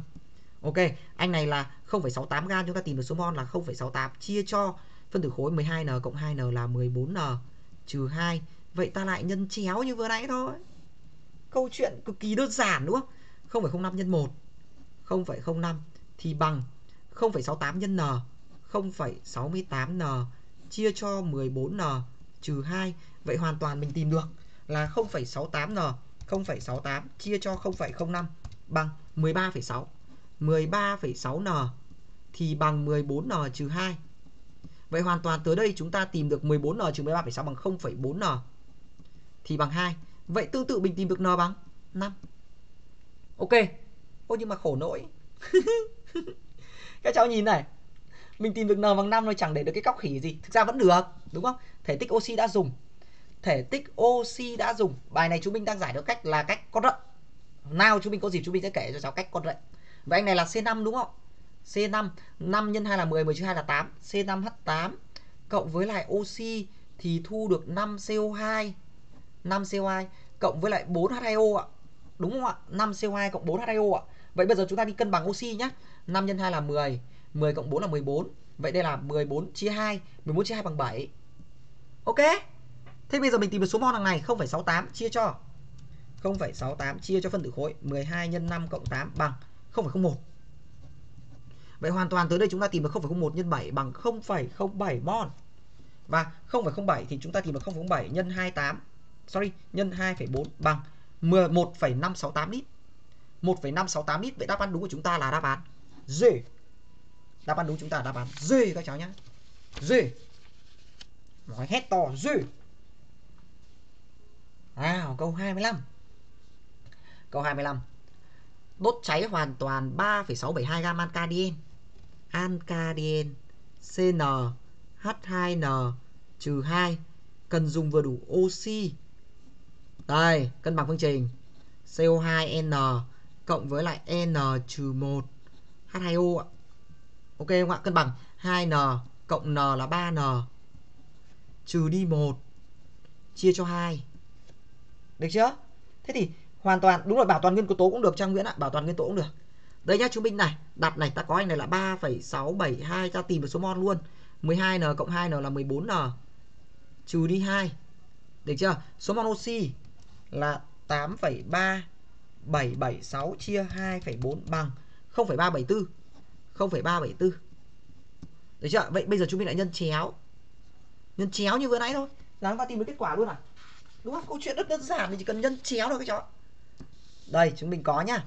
Ok, anh này là 0,68 gam, chúng ta tìm được số mol là 0,68 chia cho phân tử khối 12N cộng 2N là 14N trừ 2. Vậy ta lại nhân chéo như vừa nãy thôi. Câu chuyện cực kỳ đơn giản đúng không? 0,05 nhân 1, 0,05 thì bằng 0,68 nhân N, 0,68N chia cho 14N trừ 2. Vậy hoàn toàn mình tìm được là 0,68N, 0,68 chia cho 0,05 bằng 13,6. 13,6N thì bằng 14N trừ 2. Vậy hoàn toàn tới đây chúng ta tìm được 14N trừ 13,6 bằng 0,4N thì bằng 2. Vậy tương tự mình tìm được N bằng 5. Ok. Ô nhưng mà khổ nỗi. Các cháu nhìn này, mình tìm được N bằng 5 thôi, chẳng để được cái cóc khỉ gì. Thực ra vẫn được, đúng không? Thể tích oxy đã dùng. Thể tích oxy đã dùng. Bài này chúng mình đang giải được cách là cách con rận. Nào chúng mình có dịp chúng mình sẽ kể cho cháu cách con rận. Vậy anh này là C5 đúng không? C5, 5 x 2 là 10, 10 x 2 là 8. C5H8 cộng với lại oxy thì thu được 5CO2. 5CO2 cộng với lại 4H2O ạ. Đúng không ạ? 5CO2 cộng 4H2O ạ. Vậy bây giờ chúng ta đi cân bằng oxy nhé. 5 x 2 là 10, 10 cộng 4 là 14. Vậy đây là 14 chia 2, 14 chia 2 bằng 7. Ok. Thế bây giờ mình tìm được số mol đằng này 0,68 chia cho 0,68 chia cho phân tử khối 12 x 5 cộng 8 bằng 0,01. Vậy hoàn toàn tới đây chúng ta tìm được 0,01 nhân 7 bằng 0,07 mol. Và 0,07 thì chúng ta tìm được 0,07 nhân 28, sorry, nhân 2,4 bằng 1,568 lít. 1,568 lít. Vậy đáp án đúng của chúng ta là đáp án D. Đáp án đúng chúng ta là đáp án D các cháu nhá. D. Nói hét to D. Câu 25. Câu 25. đốt cháy hoàn toàn 3,672 gam Ankadien. Ankadien CnH2n-2 cần dùng vừa đủ oxy. Đây, cân bằng phương trình CO2n cộng với lại n-1 H2O ạ. Ok không ạ? Cân bằng 2n cộng n là 3n trừ đi 1 chia cho 2. Được chưa? Thế thì hoàn toàn đúng rồi, bảo toàn nguyên tố cũng được Trang Nguyễn ạ, bảo toàn nguyên tố cũng được. Đấy nhá, chứng minh này, đặt này, ta có anh này là 3,672, ta tìm được số mol luôn. 12n cộng 2n là 14n trừ đi 2. Được chưa? Số mol oxy là 8,3776 chia 2,4 bằng 0,374. 0,374. Được chưa? Vậy bây giờ chúng mình lại nhân chéo. Nhân chéo như vừa nãy thôi là chúng ta tìm được kết quả luôn à? Đúng không? Câu chuyện rất đơn giản, mình chỉ cần nhân chéo thôi các cháu. Đây, chúng mình có nhá.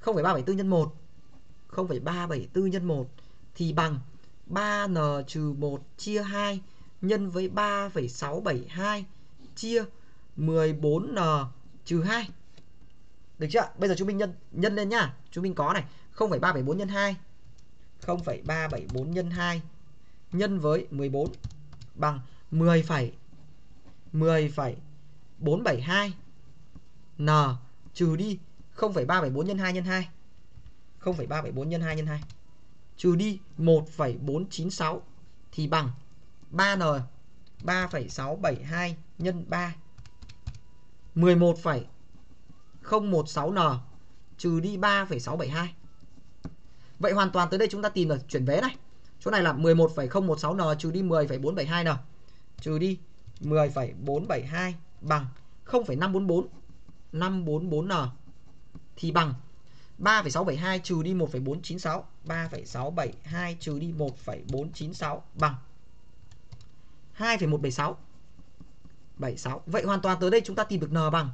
0,374 nhân 1. 0,374 nhân 1 thì bằng 3n trừ 1 chia 2 nhân với 3,672 chia 14n trừ 2. Được chưa? Bây giờ chúng mình nhân lên nhá. Chúng mình có này, 0,374 nhân 2. 0,374 nhân 2 nhân với 14 bằng 10,472 n trừ đi 0,374 nhân 2 nhân 2. 0,374 nhân 2 nhân 2 trừ đi 1,496 thì bằng 3n 3,672 nhân 3 11,016n trừ đi 3,672. Vậy hoàn toàn tới đây chúng ta tìm được chuyển vế này. Chỗ này là 11,016n trừ đi 10,472n trừ đi 10,472 bằng 0,544 544n thì bằng 3,672 trừ đi 1,496. 3,672 trừ đi 1,496 bằng 2,176 76. Vậy hoàn toàn tới đây chúng ta tìm được n bằng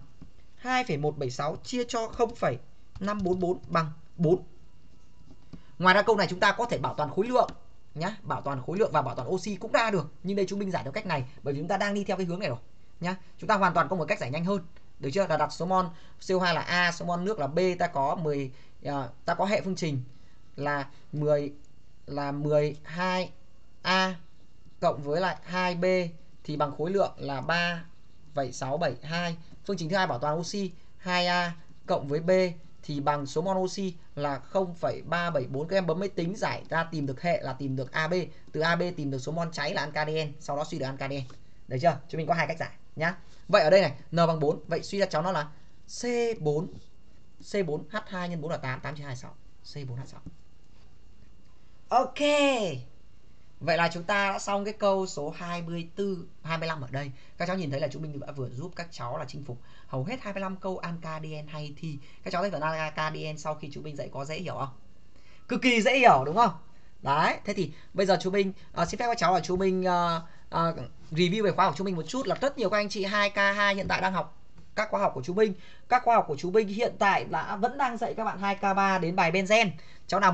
2,176 chia cho 0,544 bằng 4. Ngoài ra câu này chúng ta có thể bảo toàn khối lượng nhá, bảo toàn khối lượng và bảo toàn oxy cũng ra được, nhưng đây chúng mình giải theo cách này bởi vì chúng ta đang đi theo cái hướng này rồi nhá. Chúng ta hoàn toàn có một cách giải nhanh hơn. Được chưa? Đặt số mol CO2 là A, số mol nước là B, ta có ta có hệ phương trình là 12A cộng với lại 2B thì bằng khối lượng là 3,672. Phương trình thứ hai bảo toàn oxy, 2A cộng với B thì bằng số mol oxy là 0,374. Các em bấm máy tính giải ra tìm được hệ là tìm được AB, từ AB tìm được số mol cháy là Ankadien, sau đó suy được Ankadien. Được chưa? Chúng mình có hai cách giải nhá. Vậy ở đây này, n bằng 4, vậy suy ra cháu nó là C4H2 nhân 4 là 8, 8 chia 2 6, C4H6. Ok. Vậy là chúng ta đã xong cái câu số 24, 25 ở đây. Các cháu nhìn thấy là chúng mình đã vừa giúp các cháu là chinh phục hầu hết 25 câu Ankadien hay thi. Các cháu thấy phần Ankadien sau khi chúng mình dạy có dễ hiểu không? Cực kỳ dễ hiểu đúng không? Đấy, thế thì bây giờ chúng mình xin phép các cháu là chúng mình review về khóa học chúng mình một chút, là rất nhiều các anh chị 2K2 hiện tại đang học các khóa học của chúng mình. Các khóa học của chúng mình hiện tại vẫn đang dạy các bạn 2K3 đến bài benzen. Cháu nào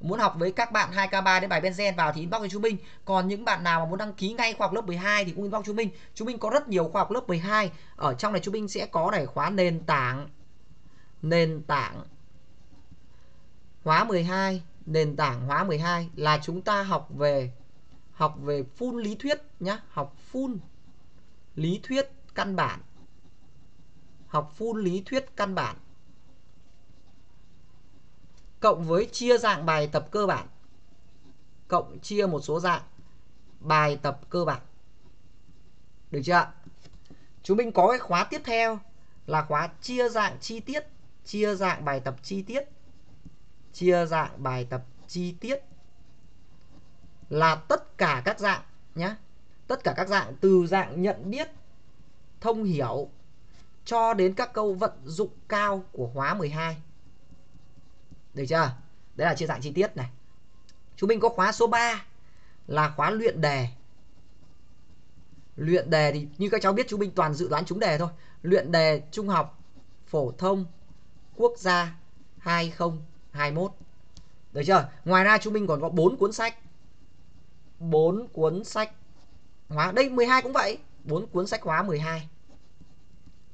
muốn học với các bạn 2K3 đến bài benzen vào thì inbox với chúng mình. Còn những bạn nào mà muốn đăng ký ngay khóa học lớp 12 thì cũng inbox chúng mình. Chúng mình có rất nhiều khóa học lớp 12. Ở trong này chúng mình sẽ có này khóa nền tảng hóa 12, nền tảng hóa 12 là chúng ta học về full lý thuyết nhá, học full lý thuyết căn bản. Học full lý thuyết căn bản cộng với chia dạng bài tập cơ bản, cộng chia một số dạng bài tập cơ bản. Được chưa ạ? Chúng mình có cái khóa tiếp theo là khóa chia dạng chi tiết, chia dạng bài tập chi tiết. Chia dạng bài tập chi tiết là tất cả các dạng nhé. Tất cả các dạng từ dạng nhận biết, thông hiểu cho đến các câu vận dụng cao của khóa 12. Được chưa? Đấy là chia dạng chi tiết này. Chúng mình có khóa số 3 là khóa luyện đề. Luyện đề thì như các cháu biết chúng mình toàn dự đoán trúng đề thôi. Luyện đề trung học phổ thông quốc gia 2021. Được chưa? Ngoài ra chúng mình còn có 4 cuốn sách. 4 cuốn sách hóa. Đây 12 cũng vậy. 4 cuốn sách hóa 12.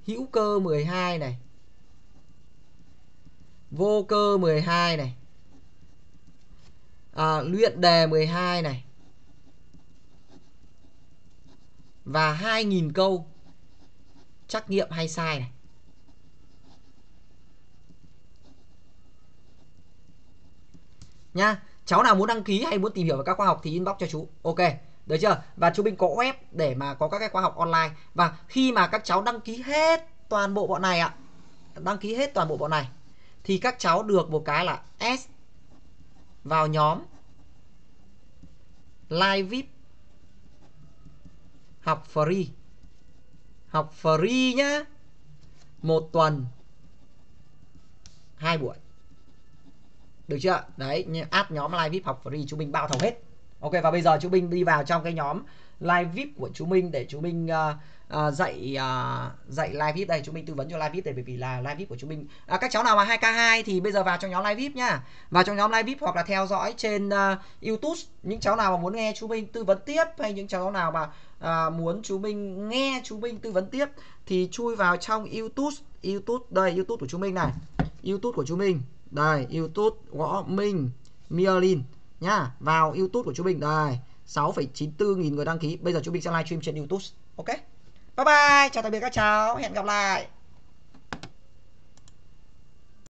Hữu cơ 12 này. vô cơ 12 này, luyện đề 12 này, và 2000 câu trắc nghiệm hay sai này. Nhá, cháu nào muốn đăng ký hay muốn tìm hiểu về các khoa học thì inbox cho chú. Ok, được chưa? Và chú Minh có web để mà có các cái khóa học online. Và khi mà các cháu đăng ký hết toàn bộ bọn này ạ, đăng ký hết toàn bộ bọn này thì các cháu được một cái là S vào nhóm live VIP học free. Học free nhá. 1 tuần 2 buổi. Được chưa? Đấy, add nhóm live VIP học free, chú Minh bao thầu hết. Ok, và bây giờ chú Minh đi vào trong cái nhóm live VIP của chú Minh để chú Minh dạy live VIP đây, chú Minh tư vấn cho live VIP đây, bởi vì là live VIP của chú Minh. Các cháu nào mà 2K2 thì bây giờ vào trong nhóm live VIP nhá. Vào trong nhóm live VIP hoặc là theo dõi trên YouTube. Những cháu nào mà muốn nghe chú Minh tư vấn tiếp hay những cháu nào mà muốn chú Minh nghe chú Minh tư vấn tiếp thì chui vào trong YouTube đây, YouTube của chú Minh này. YouTube của chú Minh. Đây, YouTube gõ Minh nhá, vào YouTube của chú Minh đây. 6,94 nghìn người đăng ký. Bây giờ chú Minh sẽ livestream trên YouTube. Ok. Bye bye, chào tạm biệt các cháu, hẹn gặp lại.